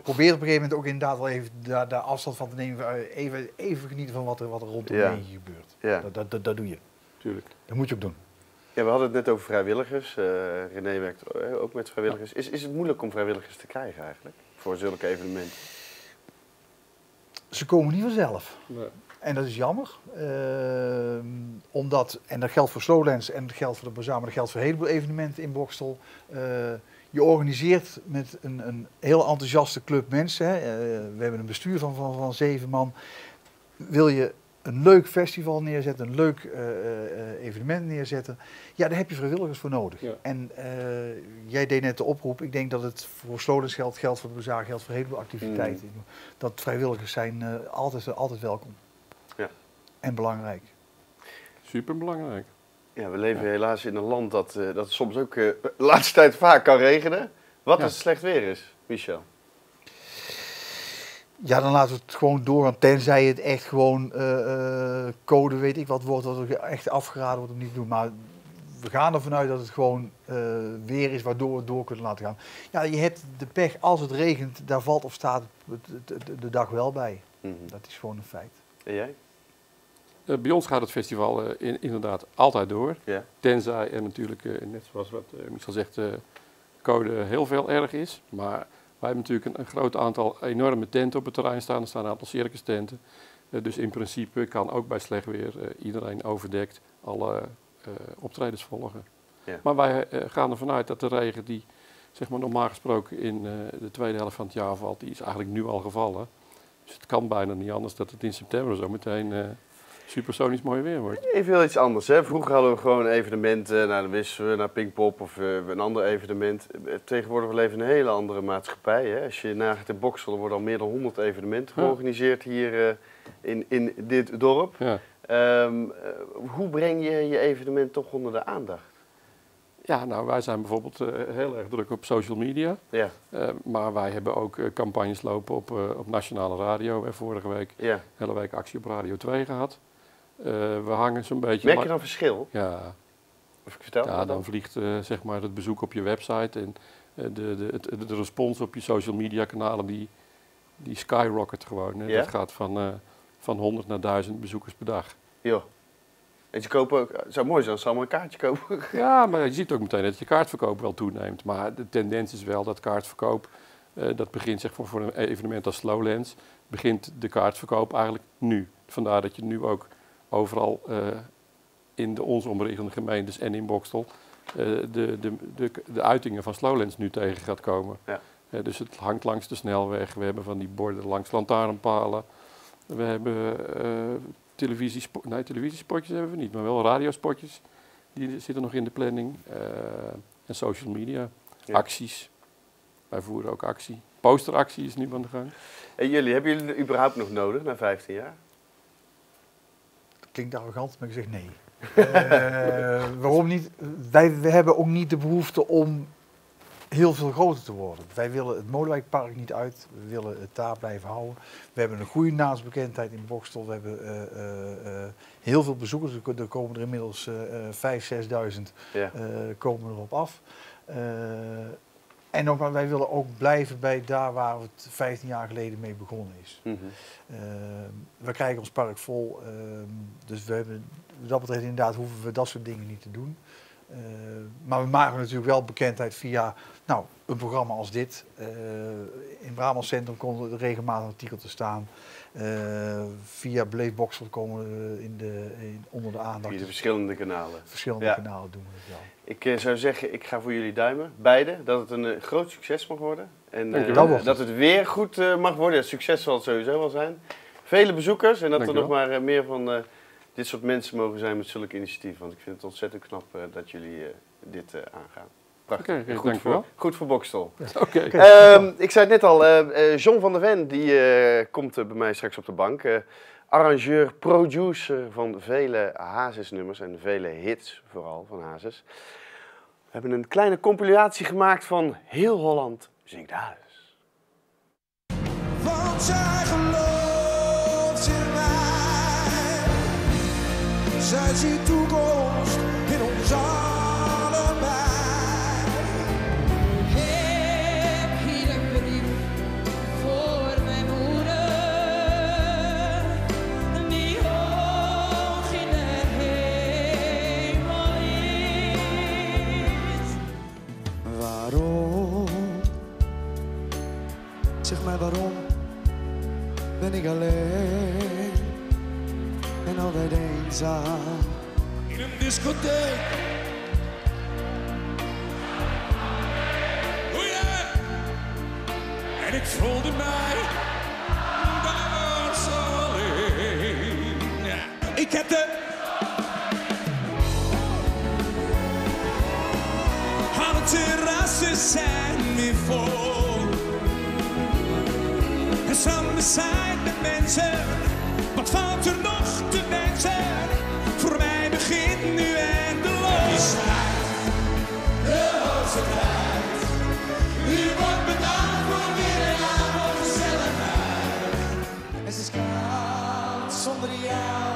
probeert op een gegeven moment ook inderdaad wel even daar, daar afstand van te nemen. Even, even genieten van wat er, wat er rondom je ja. gebeurt. Ja. Dat, dat, dat, dat doe je. Tuurlijk. Dat moet je ook doen. Ja, we hadden het net over vrijwilligers. Uh, René werkt ook met vrijwilligers. Is, is het moeilijk om vrijwilligers te krijgen eigenlijk voor zulke evenementen? Ze komen niet vanzelf. Nee. En dat is jammer. Uh, omdat, en dat geldt voor Slowlands en dat geldt voor de Bazaar, maar dat geldt voor een heleboel evenementen in Boxtel. Uh, je organiseert met een, een heel enthousiaste club mensen. Hè. Uh, we hebben een bestuur van, van, van zeven man. Wil je een leuk festival neerzetten, een leuk uh, uh, evenement neerzetten. Ja, daar heb je vrijwilligers voor nodig. Ja. En uh, jij deed net de oproep. Ik denk dat het voor Slowlands geldt, geldt voor de Bazaar, geldt voor een heleboel activiteiten. Mm. Dat vrijwilligers zijn uh, altijd, altijd welkom. Ja. En belangrijk. Superbelangrijk. Ja, we leven ja. helaas in een land dat, uh, dat soms ook uh, de laatste tijd vaak kan regenen. Wat ja. als het slecht weer is, Michel? Ja, dan laten we het gewoon doorgaan, tenzij het echt gewoon uh, code, weet ik wat, wordt, dat er echt afgeraden wordt om niet te doen. Maar we gaan ervan uit dat het gewoon uh, weer is waardoor we het door kunnen laten gaan. Ja, je hebt de pech, als het regent, daar valt of staat het de, de dag wel bij. Mm-hmm. Dat is gewoon een feit. En jij? Uh, bij ons gaat het festival uh, in, inderdaad altijd door. Yeah. Tenzij er natuurlijk, uh, net zoals wat uh, Michel zegt, uh, code heel veel erg is, maar... Wij hebben natuurlijk een, een groot aantal enorme tenten op het terrein staan. Er staan een aantal circus tenten. Uh, dus in principe kan ook bij slecht weer uh, iedereen overdekt alle uh, optredens volgen. Ja. Maar wij uh, gaan ervan uit dat de regen die zeg maar, normaal gesproken in uh, de tweede helft van het jaar valt, die is eigenlijk nu al gevallen. Dus het kan bijna niet anders dat het in september zo meteen... Uh, supersonisch mooi weer wordt. Even heel iets anders. Hè? Vroeger hadden we gewoon evenementen, nou, dan wisten we naar Pinkpop of uh, een ander evenement. Tegenwoordig leven we in een hele andere maatschappij. Hè? Als je nagaat in Boxtel, er worden al meer dan honderd evenementen huh. georganiseerd hier uh, in, in dit dorp. Ja. Um, uh, hoe breng je je evenement toch onder de aandacht? Ja, nou wij zijn bijvoorbeeld uh, heel erg druk op social media. Ja. Uh, maar wij hebben ook uh, campagnes lopen op, uh, op nationale radio. En vorige week ja. hele week actie op Radio twee gehad. Uh, we hangen zo'n beetje... Merk je dan verschil? Ja. Of ik vertel ja, dan, dan vliegt uh, zeg maar het bezoek op je website en uh, de, de, de, de respons op je social media kanalen, die, die skyrocket gewoon. Hè. Ja? Dat gaat van, uh, van honderd naar duizend bezoekers per dag. Ja. En ze kopen, het zou mooi zijn als ze allemaal een kaartje kopen. Ja, maar je ziet ook meteen dat je kaartverkoop wel toeneemt. Maar de tendens is wel dat kaartverkoop, uh, dat begint zeg maar, voor een evenement als Slowlands, begint de kaartverkoop eigenlijk nu. Vandaar dat je nu ook... Overal uh, in de ons omringende gemeentes en in Boxtel uh, de, de, de, de uitingen van Slowlands nu tegen gaat komen. Ja. Uh, dus het hangt langs de snelweg. We hebben van die borden langs lantaarnpalen. We hebben uh, televisiespo- nee, televisiespotjes hebben we niet, maar wel radiospotjes. Die zitten nog in de planning. Uh, en social media. Ja. Acties. Wij voeren ook actie. Posteractie is nu aan de gang. En jullie, hebben jullie überhaupt nog nodig na vijftien jaar? Klinkt arrogant, maar ik zeg nee. uh, waarom niet? Wij we hebben ook niet de behoefte om heel veel groter te worden. Wij willen het Molenwijkpark niet uit. We willen het daar blijven houden. We hebben een goede naamsbekendheid in Boxtel. We hebben uh, uh, uh, heel veel bezoekers. Er komen er inmiddels uh, vijf, zesduizend ja. uh, komen erop af. Uh, En ook, maar wij willen ook blijven bij daar waar het vijftien jaar geleden mee begonnen is. Mm-hmm. uh, we krijgen ons park vol, uh, dus we hebben, wat dat betreft inderdaad hoeven we dat soort dingen niet te doen. Uh, maar we maken natuurlijk wel bekendheid via nou, een programma als dit. Uh, in Brabant Centrum komt er regelmatig een artikel te staan. Uh, via Beleef Boxtel komen we in de, in, onder de aandacht. Via de verschillende kanalen. Verschillende ja. kanalen doen we het wel. Ik uh, zou zeggen, ik ga voor jullie duimen, beide, dat het een uh, groot succes mag worden. En uh, dat, uh, dat het weer goed uh, mag worden. Ja, succes zal het sowieso wel zijn. Vele bezoekers en dat Dank er nog wel. maar uh, meer van... Uh, dit soort mensen mogen zijn met zulke initiatieven. Want ik vind het ontzettend knap uh, dat jullie uh, dit uh, aangaan. Prachtig. Okay, okay, goed, voor, goed voor Boxtel. Ja. Okay. Okay. Uh, ik zei het net al, uh, uh, John van de Ven die, uh, komt uh, bij mij straks op de bank. Uh, arrangeur, producer van vele Hazes-nummers en vele hits vooral van Hazes. We hebben een kleine compilatie gemaakt van heel Holland zingt Hazes. Want zij gelooft zij ziet toekomst in ons allebei. Heb hier een brief voor mijn moeder, die hoog in de hemel is. Waarom? Zeg mij waarom ben ik alleen? En altijd eenzaam in een discotheek. Oh yeah. En ik voelde mij daar zo alleen. Ik heb de alle terrassen zijn weer vol. En soms zijn de mensen. Wat valt er nog te wensen? Voor mij begint nu en de loop. De strijd, de hoogste tijd. U wordt bedankt voor weer een avond gezelligheid. Het is koud zonder jou,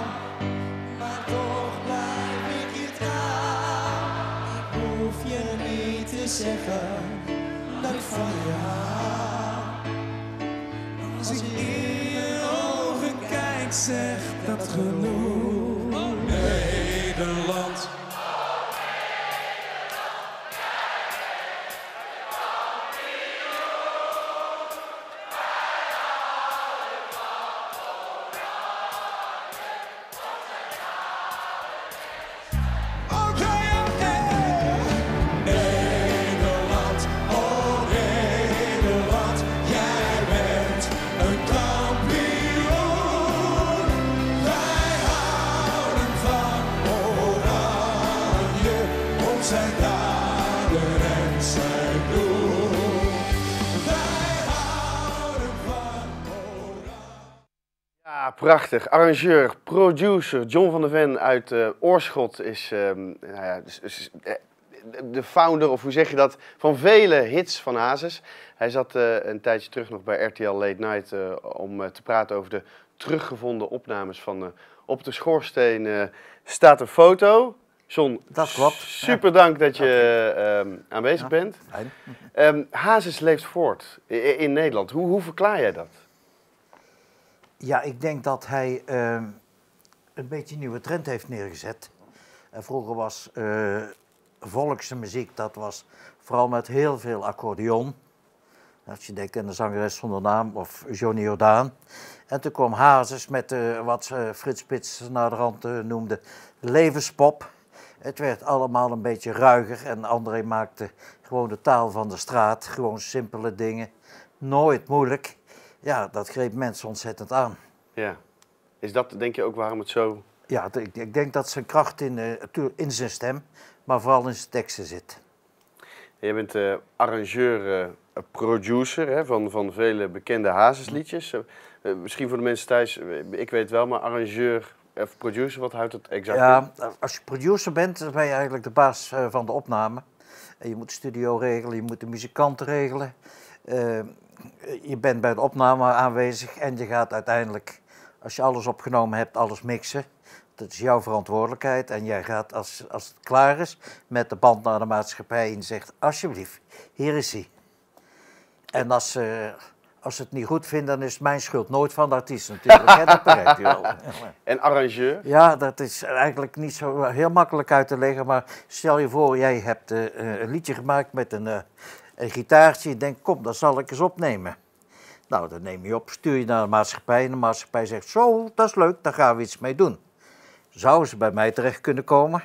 maar toch blijf ik hier trouw. Ik hoef je niet te zeggen dat ik van je hou. Als ik in je ogen kijk, zeg dat genoeg. Oh, Nederland. Prachtig. Arrangeur, producer John van de Ven uit uh, Oorschot is, uh, nou ja, is, is uh, de founder, of hoe zeg je dat, van vele hits van Hazes. Hij zat uh, een tijdje terug nog bij R T L Late Night uh, om uh, te praten over de teruggevonden opnames van uh, Op de schoorsteen uh, staat een foto. John, dat klopt. Super dank dat je uh, aanwezig ja. bent. Um, Hazes leeft voort in, in Nederland. Hoe, hoe verklaar jij dat? Ja, ik denk dat hij uh, een beetje een nieuwe trend heeft neergezet. En vroeger was uh, volkse muziek, dat was vooral met heel veel accordeon. Als je denkt aan de zangeres zonder naam of Johnny Jordaan. En toen kwam Hazes met uh, wat uh, Frits Spits naar de rand uh, noemde levenspop. Het werd allemaal een beetje ruiger en André maakte gewoon de taal van de straat. Gewoon simpele dingen, nooit moeilijk. Ja, dat greep mensen ontzettend aan. Ja. Is dat, denk je, ook waarom het zo... Ja, ik, ik denk dat zijn kracht in, uh, in zijn stem, maar vooral in zijn teksten zit. Jij bent uh, arrangeur, uh, producer hè, van, van vele bekende Hazesliedjes. Uh, uh, misschien voor de mensen thuis, uh, ik weet wel, maar arrangeur of uh, producer, wat houdt het exact ja, in? Als je producer bent, dan ben je eigenlijk de baas uh, van de opname. Uh, je moet de studio regelen, je moet de muzikanten regelen. Uh, Je bent bij de opname aanwezig en je gaat uiteindelijk, als je alles opgenomen hebt, alles mixen. Dat is jouw verantwoordelijkheid en jij gaat, als, als het klaar is, met de band naar de maatschappij en zegt, alsjeblieft, hier is hij. En als, uh, als ze het niet goed vinden, dan is het mijn schuld. Nooit van de artiest natuurlijk, dat bereikt u wel. En arrangeur? Ja, dat is eigenlijk niet zo heel makkelijk uit te leggen, maar stel je voor, jij hebt uh, een liedje gemaakt met een... Uh, Een gitaartje, je denkt, kom, dat zal ik eens opnemen. Nou, dat neem je op, stuur je naar de maatschappij en de maatschappij zegt, zo, dat is leuk, daar gaan we iets mee doen. Zouden ze bij mij terecht kunnen komen?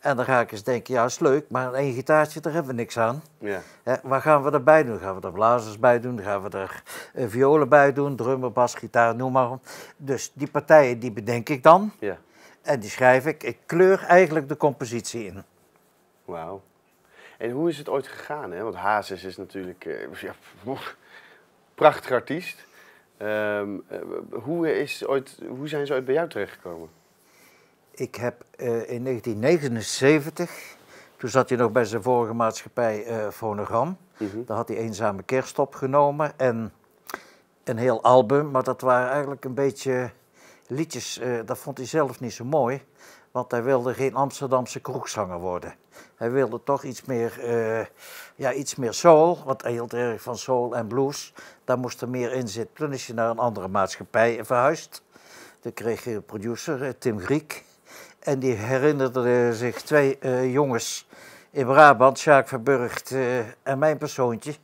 En dan ga ik eens denken, ja, dat is leuk, maar één gitaartje, daar hebben we niks aan. Ja. He, waar gaan we erbij doen? Gaan we er blazers bij doen? Gaan we er uh, violen bij doen? Drummer, bas, gitaar, noem maar op. Dus die partijen, die bedenk ik dan. Ja. En die schrijf ik. Ik kleur eigenlijk de compositie in. Wauw. En hoe is het ooit gegaan? Hè? Want Hazes is natuurlijk een ja, prachtig artiest. Um, hoe, is ooit, hoe zijn ze ooit bij jou terechtgekomen? Ik heb uh, in negentien negenenzeventig, toen zat hij nog bij zijn vorige maatschappij uh, Phonogram. Mm-hmm. Daar had hij Eenzame Kerst opgenomen en een heel album. Maar dat waren eigenlijk een beetje liedjes, uh, dat vond hij zelf niet zo mooi. Want hij wilde geen Amsterdamse kroegzanger worden. Hij wilde toch iets meer, uh, ja, iets meer soul, want hij hield erg van soul en blues. Daar moest er meer in zitten. Toen is hij naar een andere maatschappij verhuisd. Toen kreeg hij een producer, Tim Griek. En die herinnerde zich twee uh, jongens in Brabant, Sjaak Verburgt uh, en mijn persoontje.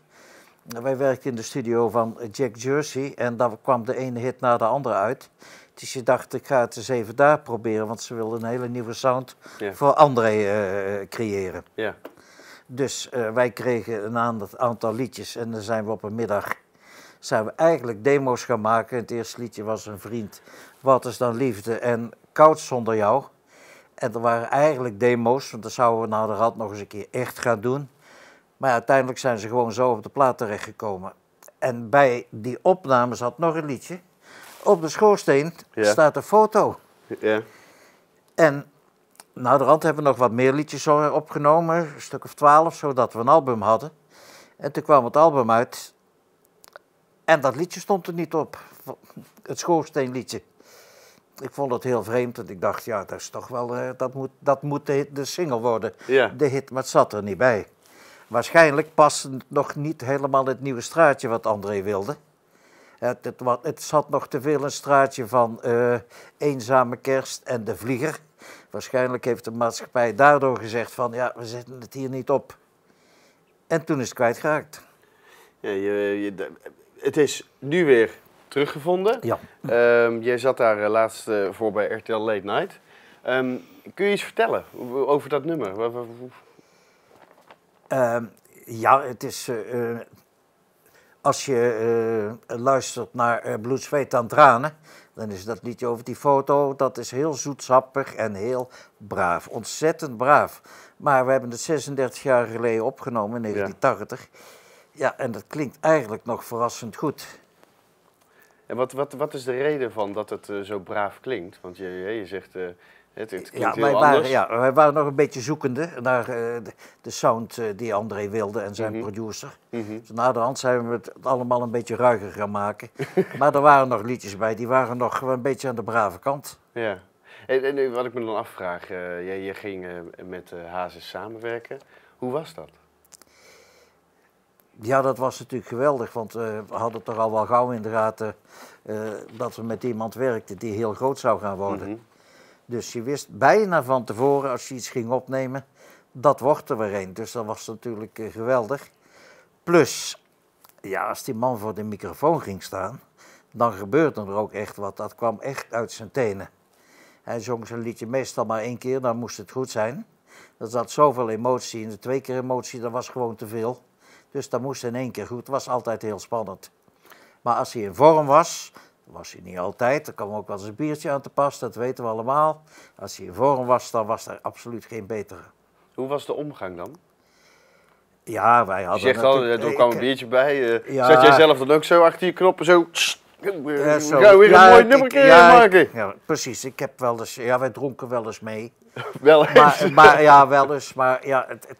Wij werkten in de studio van Jack Jersey en daar kwam de ene hit na de andere uit. Dus je dacht, ik ga het eens even daar proberen, want ze wilden een hele nieuwe sound yeah. voor André uh, creëren. Yeah. Dus uh, wij kregen een aantal liedjes en dan zijn we op een middag zijn we eigenlijk demo's gaan maken. Het eerste liedje was Een Vriend, Wat Is Dan Liefde en Koud Zonder Jou. En er waren eigenlijk demo's, want dat zouden we naderhand nog eens een keer echt gaan doen. Maar ja, uiteindelijk zijn ze gewoon zo op de plaat terechtgekomen. En bij die opname zat nog een liedje. Op de schoorsteen yeah. staat een foto. Yeah. En naderhand hebben we nog wat meer liedjes opgenomen, een stuk of twaalf, zodat we een album hadden. En toen kwam het album uit en dat liedje stond er niet op, het schoorsteenliedje. Ik vond het heel vreemd, want ik dacht, ja, dat is toch wel, uh, dat moet, dat moet de, hit, de single worden, yeah. de hit, maar het zat er niet bij. Waarschijnlijk paste het nog niet helemaal het nieuwe straatje wat André wilde. Het, het, het zat nog te veel een straatje van uh, Eenzame Kerst en De Vlieger. Waarschijnlijk heeft de maatschappij daardoor gezegd van, ja, we zetten het hier niet op. En toen is het kwijtgeraakt. Ja, je, je, het is nu weer teruggevonden. Ja. Um, jij zat daar laatst uh, voor bij R T L Late Night. Um, kun je iets vertellen over dat nummer? Um, ja, het is... Uh, Als je uh, luistert naar uh, Bloed, Zweet en Tranen, dan is dat liedje over die foto, dat is heel zoetsappig en heel braaf. Ontzettend braaf. Maar we hebben het zesendertig jaar geleden opgenomen, in negentien tachtig. Ja, ja, en dat klinkt eigenlijk nog verrassend goed. En wat, wat, wat is de reden van dat het uh, zo braaf klinkt? Want je, je zegt... Uh... Het, het ja, wij waren, ja, wij waren nog een beetje zoekende naar uh, de, de sound uh, die André wilde en zijn mm-hmm. producer. Mm-hmm. Dus naderhand zijn we het allemaal een beetje ruiger gaan maken. Maar er waren nog liedjes bij, die waren nog een beetje aan de brave kant. Ja. En, en wat ik me dan afvraag, uh, je, je ging uh, met uh, Hazes samenwerken. Hoe was dat? Ja, dat was natuurlijk geweldig, want uh, we hadden toch al wel gauw in de gaten uh, dat we met iemand werkten die heel groot zou gaan worden. Mm-hmm. Dus je wist bijna van tevoren, als je iets ging opnemen, dat wordt er weer een. Dus dat was natuurlijk uh, geweldig. Plus, ja, als die man voor de microfoon ging staan, dan gebeurde er ook echt wat. Dat kwam echt uit zijn tenen. Hij zong zijn liedje meestal maar één keer, dan moest het goed zijn. Er zat zoveel emotie in. De twee keer emotie, dat was gewoon te veel. Dus dat moest in één keer goed. Het was altijd heel spannend. Maar als hij in vorm was... was hij niet altijd, er kwam ook wel eens een biertje aan te pas, dat weten we allemaal. Als hij in vorm was, dan was er absoluut geen betere. Hoe was de omgang dan? Ja, wij hadden... Je zegt al, er kwam een biertje bij. Uh, ja. Zat jij zelf dan ook zo achter je knoppen, zo... Ja, zo. Gaan we weer een ja, mooi nummertje ja, maken. Ja, precies. Ik heb wel eens... Ja, wij dronken wel eens mee. Wel eens? Maar, maar, ja, wel eens, maar ja, het, het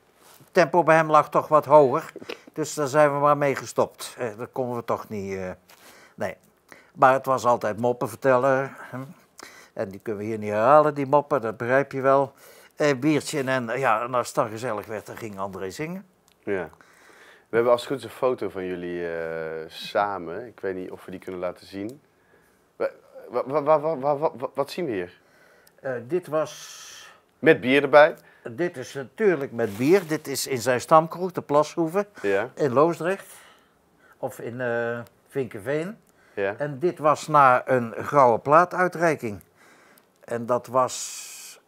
tempo bij hem lag toch wat hoger. Dus daar zijn we maar mee gestopt. Uh, dat konden we toch niet... Uh, nee. Maar het was altijd moppen vertellen. En die kunnen we hier niet herhalen, die moppen, dat begrijp je wel. Een biertje en, ja, en als het dan gezellig werd, dan ging André zingen. Ja. We hebben als het goed is een foto van jullie uh, samen. Ik weet niet of we die kunnen laten zien. Wat, wat, wat, wat, wat, wat zien we hier? Uh, dit was... Met bier erbij? Dit is natuurlijk met bier. Dit is in zijn stamkroeg, de Plashoeve, ja. in Loosdrecht. Of in uh, Vinkenveen. Ja. En dit was na een gouden plaatuitreiking. En dat was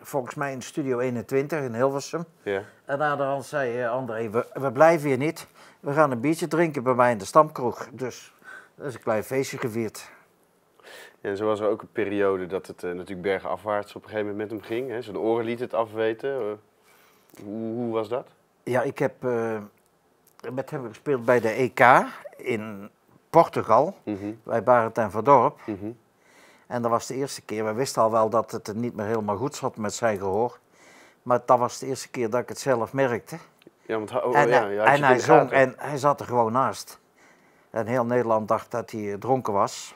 volgens mij in Studio eenentwintig in Hilversum. Ja. En naderhand zei André, we, we blijven hier niet. We gaan een biertje drinken bij mij in de stamkroeg. Dus dat is een klein feestje gevierd. Ja, en zo was er ook een periode dat het uh, natuurlijk bergafwaarts op een gegeven moment met hem ging. Hè? Zijn oren liet het afweten. Uh, hoe, hoe was dat? Ja, ik heb uh, met hem gespeeld bij de E K in... Portugal, mm-hmm. bij Barend en Verdorp. Mm-hmm. En dat was de eerste keer. We wisten al wel dat het er niet meer helemaal goed zat met zijn gehoor. Maar dat was de eerste keer dat ik het zelf merkte. Ja, want oh, en, ja, ja, en, hij zong, en hij zat er gewoon naast. En heel Nederland dacht dat hij dronken was.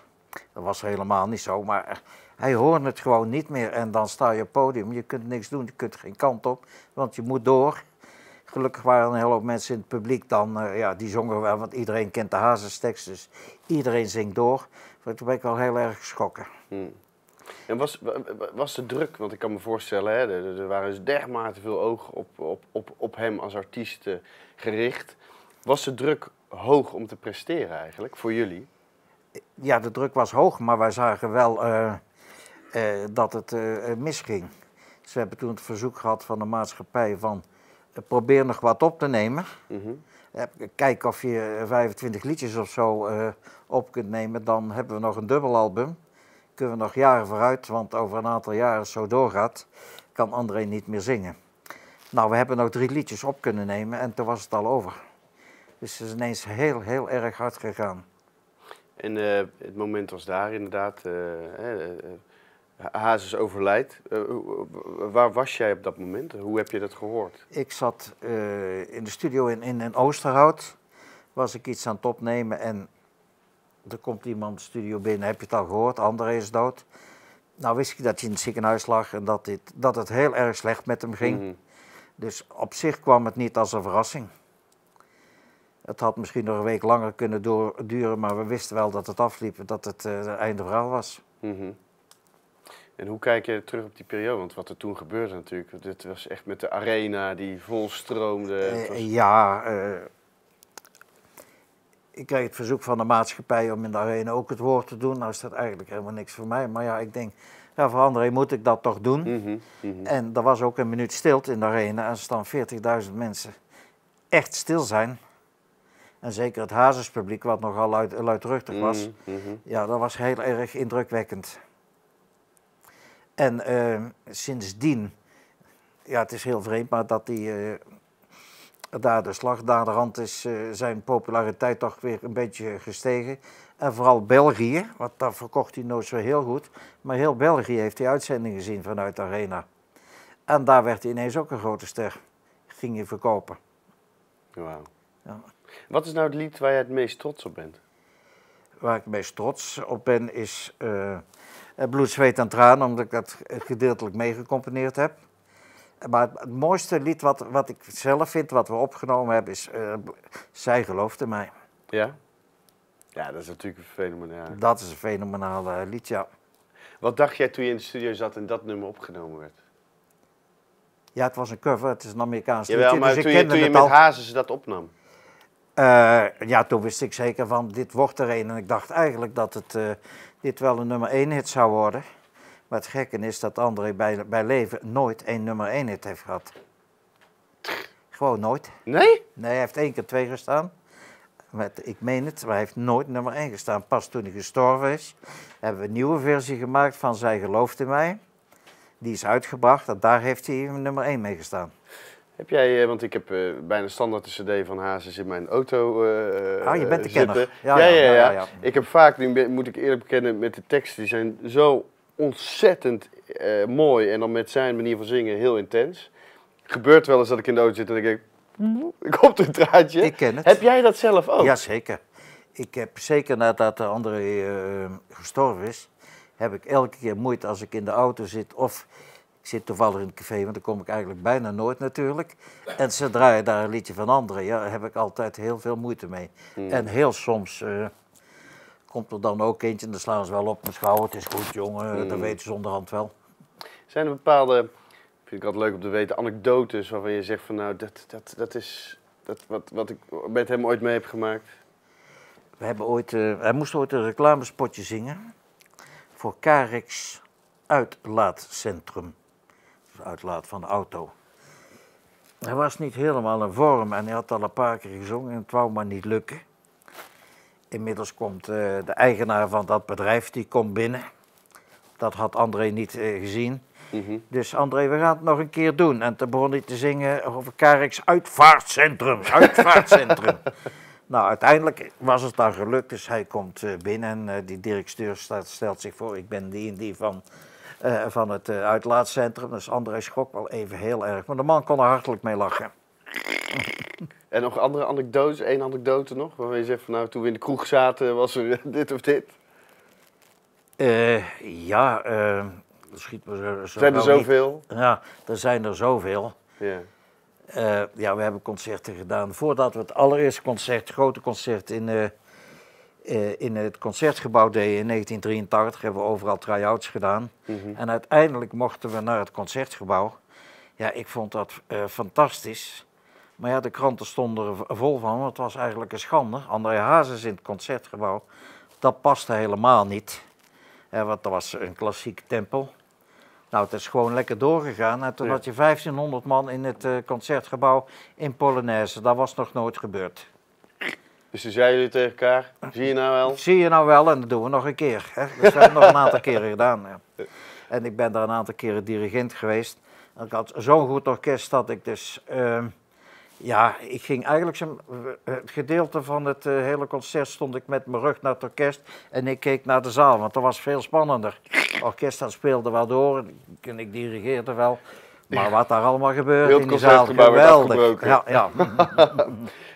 Dat was helemaal niet zo, maar hij hoort het gewoon niet meer. En dan sta je op het podium, je kunt niks doen, je kunt geen kant op, want je moet door. Gelukkig waren een hele hoop mensen in het publiek dan, uh, ja, die zongen wel, want iedereen kent de Hazestekst, dus iedereen zingt door. Maar toen ben ik wel heel erg geschrokken. Hmm. En was, was de druk, want ik kan me voorstellen, hè, er, er waren dus dermate veel ogen op, op, op, op hem als artiest uh, gericht. Was de druk hoog om te presteren eigenlijk, voor jullie? Ja, de druk was hoog, maar wij zagen wel uh, uh, dat het uh, misging. Dus we hebben toen het verzoek gehad van de maatschappij van... probeer nog wat op te nemen. Mm-hmm. Kijk of je vijfentwintig liedjes of zo uh, op kunt nemen. Dan hebben we nog een dubbelalbum. Kunnen we nog jaren vooruit, want over een aantal jaren zo doorgaat... kan André niet meer zingen. Nou, we hebben nog drie liedjes op kunnen nemen en toen was het al over. Dus het is ineens heel, heel erg hard gegaan. En uh, het moment was daar inderdaad. Uh, uh, uh, Hazes overlijdt. Uh, waar was jij op dat moment? Hoe heb je dat gehoord? Ik zat uh, in de studio in, in, in Oosterhout. Was ik iets aan het opnemen en er komt iemand de studio binnen. Heb je het al gehoord? André is dood. Nou wist ik dat hij in het ziekenhuis lag en dat, dit, dat het heel erg slecht met hem ging. Mm-hmm. Dus op zich kwam het niet als een verrassing. Het had misschien nog een week langer kunnen duren, maar we wisten wel dat het afliep en dat het uh, het einde verhaal was. Mm-hmm. En hoe kijk je terug op die periode? Want wat er toen gebeurde natuurlijk, dit was echt met de arena die volstroomde. Uh, was... Ja, uh, ik kreeg het verzoek van de maatschappij om in de arena ook het woord te doen. Nou is dat eigenlijk helemaal niks voor mij. Maar ja, ik denk, ja, voor André moet ik dat toch doen. Mm-hmm, mm-hmm. En er was ook een minuut stilte in de arena. Als dan veertigduizend mensen echt stil zijn... En zeker het Hazespubliek, wat nogal luid, luidruchtig was. Mm, mm-hmm. Ja, dat was heel erg indrukwekkend. En uh, sindsdien, ja, het is heel vreemd, maar dat hij uh, daar de slag, daar de rand is uh, zijn populariteit toch weer een beetje gestegen. En vooral België, want daar verkocht hij nooit zo heel goed. Maar heel België heeft die uitzending gezien vanuit de arena. En daar werd hij ineens ook een grote ster. Ging hij verkopen. Wauw. Ja. Wat is nou het lied waar jij het meest trots op bent? Waar ik het meest trots op ben is uh, Bloed, Zweet en Tranen, omdat ik dat gedeeltelijk meegecomponeerd heb. Maar het, het mooiste lied wat, wat ik zelf vind, wat we opgenomen hebben, is uh, Zij geloofde mij. Ja? Ja, dat is natuurlijk een fenomenaal. Dat is een fenomenaal uh, lied, ja. Wat dacht jij toen je in de studio zat en dat nummer opgenomen werd? Ja, het was een cover, het is een Amerikaans liedje. Jawel, maar dus toen, ik je, toen je met al... Hazes dat opnam? Uh, ja, toen wist ik zeker van, dit wordt er een. En ik dacht eigenlijk dat het, uh, dit wel een nummer één hit zou worden. Maar het gekke is dat André bij, bij leven nooit een nummer één hit heeft gehad. Gewoon nooit. Nee? Nee, hij heeft één keer twee gestaan. Met, ik meen het, maar hij heeft nooit nummer één gestaan. Pas toen hij gestorven is, hebben we een nieuwe versie gemaakt van Zij geloofde mij. Die is uitgebracht en daar heeft hij nummer één mee gestaan. Heb jij, want ik heb uh, bijna standaard de cd van Hazes in mijn auto uh, Ah, je bent de zitten. kenner. Ja ja ja, ja, ja, ja, ja. Ik heb vaak, nu moet ik eerlijk bekennen, met de teksten, die zijn zo ontzettend uh, mooi. En dan met zijn manier van zingen heel intens. Gebeurt wel eens dat ik in de auto zit en ik denk, ik hoop een traantje. Ik ken het. Heb jij dat zelf ook? Jazeker. Ik heb zeker nadat André uh, gestorven is, heb ik elke keer moeite als ik in de auto zit of... Ik zit toevallig in het café, want daar kom ik eigenlijk bijna nooit natuurlijk. En ze draaien daar een liedje van André, ja, daar heb ik altijd heel veel moeite mee. Mm. En heel soms uh, komt er dan ook eentje en dan slaan ze wel op mijn schouder. Het is goed, jongen, mm. dat weten ze onderhand wel. Zijn er bepaalde, vind ik altijd leuk om te weten, anekdotes waarvan je zegt van nou, dat, dat, dat is dat, wat, wat ik met hem ooit mee heb gemaakt? We hebben ooit, uh, hij moest ooit een reclamespotje zingen voor Carex Uitlaatcentrum. Uitlaat van de auto. Hij was niet helemaal in vorm en hij had al een paar keer gezongen en het wou maar niet lukken. Inmiddels komt uh, de eigenaar van dat bedrijf, die komt binnen. Dat had André niet uh, gezien. Mm-hmm. Dus André, we gaan het nog een keer doen. En toen begon hij te zingen over Carex Uitvaartcentrum, Uitvaartcentrum. Nou, uiteindelijk was het dan gelukt, dus hij komt uh, binnen en uh, die directeur staat, stelt zich voor, ik ben die en die van... Uh, van het uh, uitlaatcentrum. Dus André schrok wel even heel erg. Maar de man kon er hartelijk mee lachen. En nog andere anekdotes? Eén anekdote nog? Waarvan je zegt van nou, toen we in de kroeg zaten was er dit of dit? Uh, ja, uh, schiet me zo zijn er zoveel? Niet. Ja, er zijn er zoveel. Ja. Uh, ja, we hebben concerten gedaan voordat we het allereerste concert, grote concert in, uh, uh, in het Concertgebouw deden in negentien drieëntachtig. Hebben we overal try-outs gedaan. Mm-hmm. En uiteindelijk mochten we naar het Concertgebouw. Ja, ik vond dat uh, fantastisch. Maar ja, de kranten stonden er vol van, want het was eigenlijk een schande. André Hazes in het Concertgebouw, dat paste helemaal niet. Eh, want dat was een klassiek tempel. Nou, het is gewoon lekker doorgegaan. En toen ja. had je vijftienhonderd man in het uh, Concertgebouw in Polonaise. Dat was nog nooit gebeurd. Dus toen zeiden jullie tegen elkaar, zie je nou wel? Zie je nou wel, en dat doen we nog een keer. Hè? Dat hebben we nog een aantal keren gedaan. Hè. En ik ben daar een aantal keren dirigent geweest. En ik had zo'n goed orkest dat ik dus... Uh, ja, ik ging eigenlijk het gedeelte van het uh, hele concert stond ik met mijn rug naar het orkest en ik keek naar de zaal, want dat was veel spannender. Het orkest dat speelde wel door en ik dirigeerde wel, maar wat daar allemaal gebeurde in die zaal, geweldig. Ja, ja.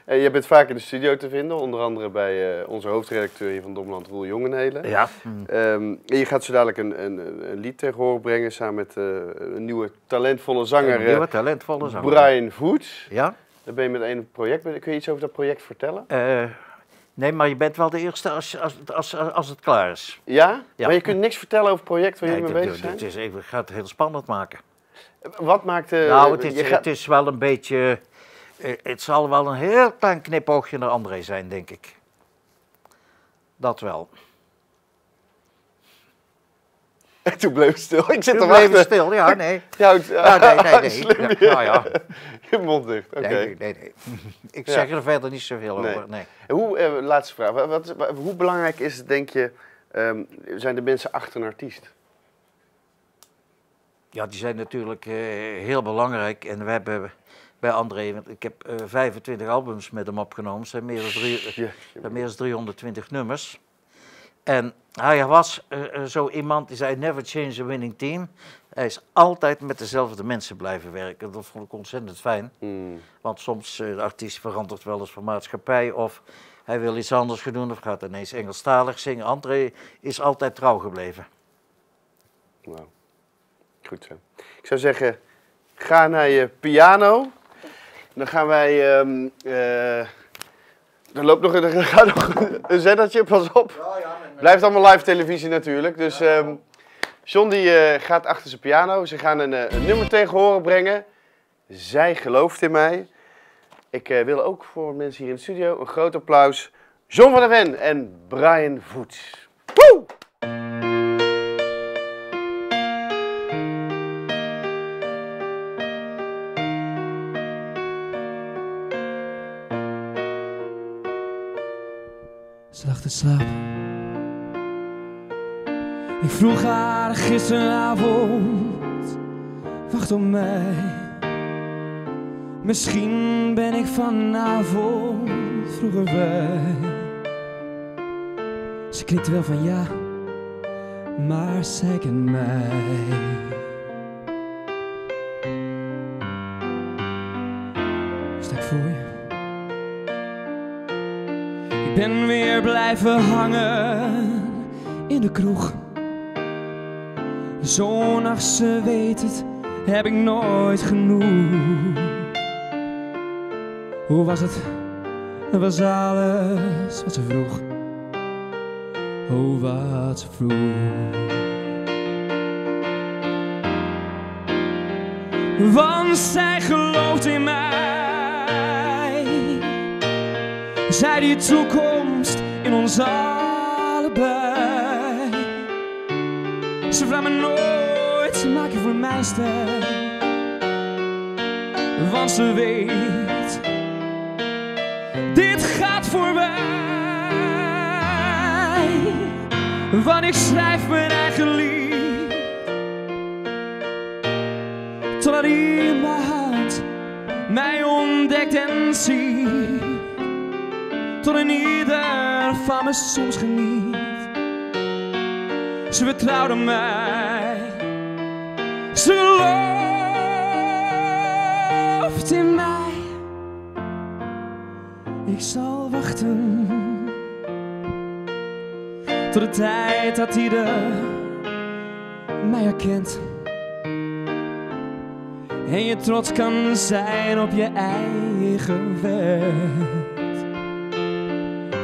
En je bent vaak in de studio te vinden, onder andere bij uh, onze hoofdredacteur hier van Dommeland, Roel Jongenhelen. Ja. Um, en je gaat zo dadelijk een, een, een lied tegen horen brengen samen met uh, een nieuwe talentvolle zanger, een nieuwe, talentvolle zanger. Brian Voet. Ja. Dan ben je met een project. Kun je iets over dat project vertellen? Uh, nee, maar je bent wel de eerste als, als, als, als het klaar is. Ja? Ja? Maar je kunt niks vertellen over het project waar nee, jullie mee bezig zijn? Het is even, ik ga het heel spannend maken. Wat maakt... Uh, nou, het is, je gaat... het is wel een beetje... Uh, het zal wel een heel klein knipoogje naar André zijn, denk ik. Dat wel. En toen bleef stil. Ik zit toen bleef stil, ja, nee. Ja, het, ah, nee, nee, nee. Slim, ja. Nou, ja. Je mond dicht, oké. Okay. Nee, nee, nee. Ik zeg ja. er verder niet zoveel nee. over, nee. En hoe, eh, laatste vraag. Wat, wat, wat, hoe belangrijk is het, denk je, um, zijn de mensen achter een artiest? Ja, die zijn natuurlijk uh, heel belangrijk. En we hebben bij André, want ik heb uh, vijfentwintig albums met hem opgenomen. Het zijn meer dan, drie, ja, zijn meer dan driehonderdtwintig nummers. En hij was uh, zo iemand die zei, never change a winning team. Hij is altijd met dezelfde mensen blijven werken. Dat vond ik ontzettend fijn. Mm. Want soms, uh, de artiest verandert wel eens van maatschappij. Of hij wil iets anders gaan doen of gaat ineens Engelstalig zingen. André is altijd trouw gebleven. Wauw. Goed zo. Ik zou zeggen, ga naar je piano. Dan gaan wij... Um, uh, er loopt nog, er gaat nog een zettertje, pas op. Blijft allemaal live televisie natuurlijk. Dus um, John die uh, gaat achter zijn piano. Ze gaan een, een nummer tegen horen brengen. Zij gelooft in mij. Ik uh, wil ook voor mensen hier in de studio een groot applaus. John van de Ven en Brian Voet. Woe! Ze lag te slapen. Ik vroeg haar gisteravond, wacht op mij. Misschien ben ik vanavond vroeger bij. Ze knikte wel van ja, maar zij kent mij. Sta ik voor je? Ik ben weer blijven hangen in de kroeg. Zo'n nacht, ze weet het, heb ik nooit genoeg. Hoe was het? Dat was alles wat ze vroeg. Oh, wat ze vroeg. Want zij gelooft in mij. Zij die toekomst in ons allebei. Ze vraagt me nooit, ze maakt je voor mij sterk. Want ze weet, dit gaat voorbij. Want ik schrijf mijn eigen lied. Totdat iemand houdt, mij ontdekt en ziet. Tot in ieder van me soms geniet. Ze vertrouwde mij. Ze gelooft in mij. Ik zal wachten. Tot de tijd dat ieder mij herkent en je trots kan zijn op je eigen wet.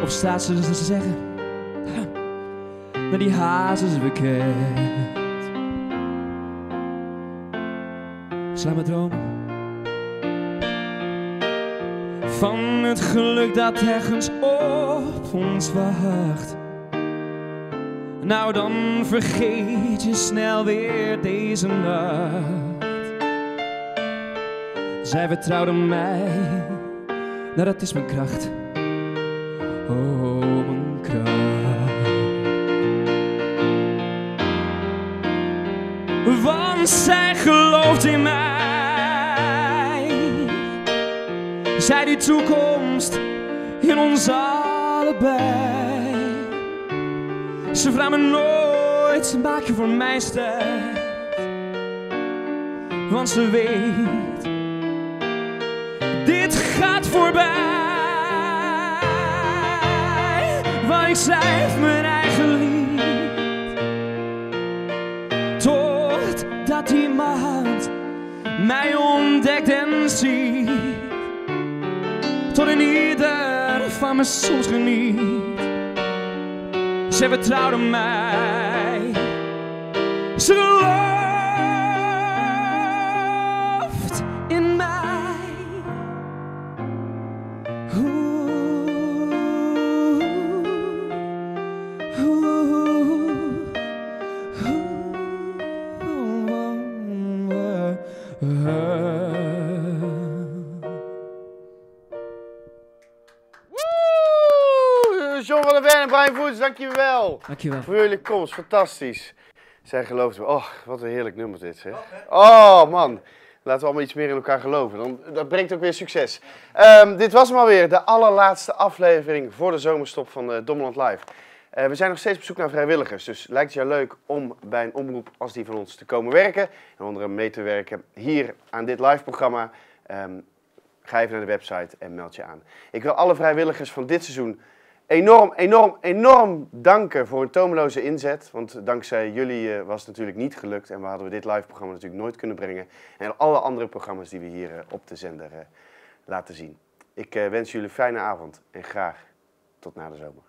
Of staat ze dus te zeggen dat die haas is bekend. Dus laat me dromen van het geluk dat ergens op ons wacht. Nou dan vergeet je snel weer deze nacht. Zij vertrouwde mij, nou dat is mijn kracht. Oh, mijn kracht. Want zij gelooft in mij. Zij die toekomst in ons allebei. Ze vraagt me nooit, maak je voor mij sterk. Want ze weet, dit gaat voorbij. Want ik schrijf mijn eigen lied. Totdat iemand mij ontdekt en ziet. Tot in ieder van me soms geniet. Zij vertrouwde mij. Ze gelooft in mij. Oeh, oeh, oeh, oeh, oeh. John van de Ven en Brian Voet, dankjewel. Dankjewel. Voor jullie komst, fantastisch. Zij gelooft me. Oh, wat een heerlijk nummer dit, zeg. Oh, man. Laten we allemaal iets meer in elkaar geloven. Dan, dat brengt ook weer succes. Um, dit was hem alweer, de allerlaatste aflevering voor de zomerstop van uh, Dommelland Live. Uh, we zijn nog steeds op zoek naar vrijwilligers. Dus lijkt het jou leuk om bij een omroep als die van ons te komen werken. En onder hem mee te werken hier aan dit live programma. Um, ga even naar de website en meld je aan. Ik wil alle vrijwilligers van dit seizoen Enorm, enorm, enorm danken voor een toomloze inzet. Want dankzij jullie uh, was het natuurlijk niet gelukt. En we hadden we dit live programma natuurlijk nooit kunnen brengen. En alle andere programma's die we hier uh, op de zender uh, laten zien. Ik uh, wens jullie een fijne avond en graag tot na de zomer.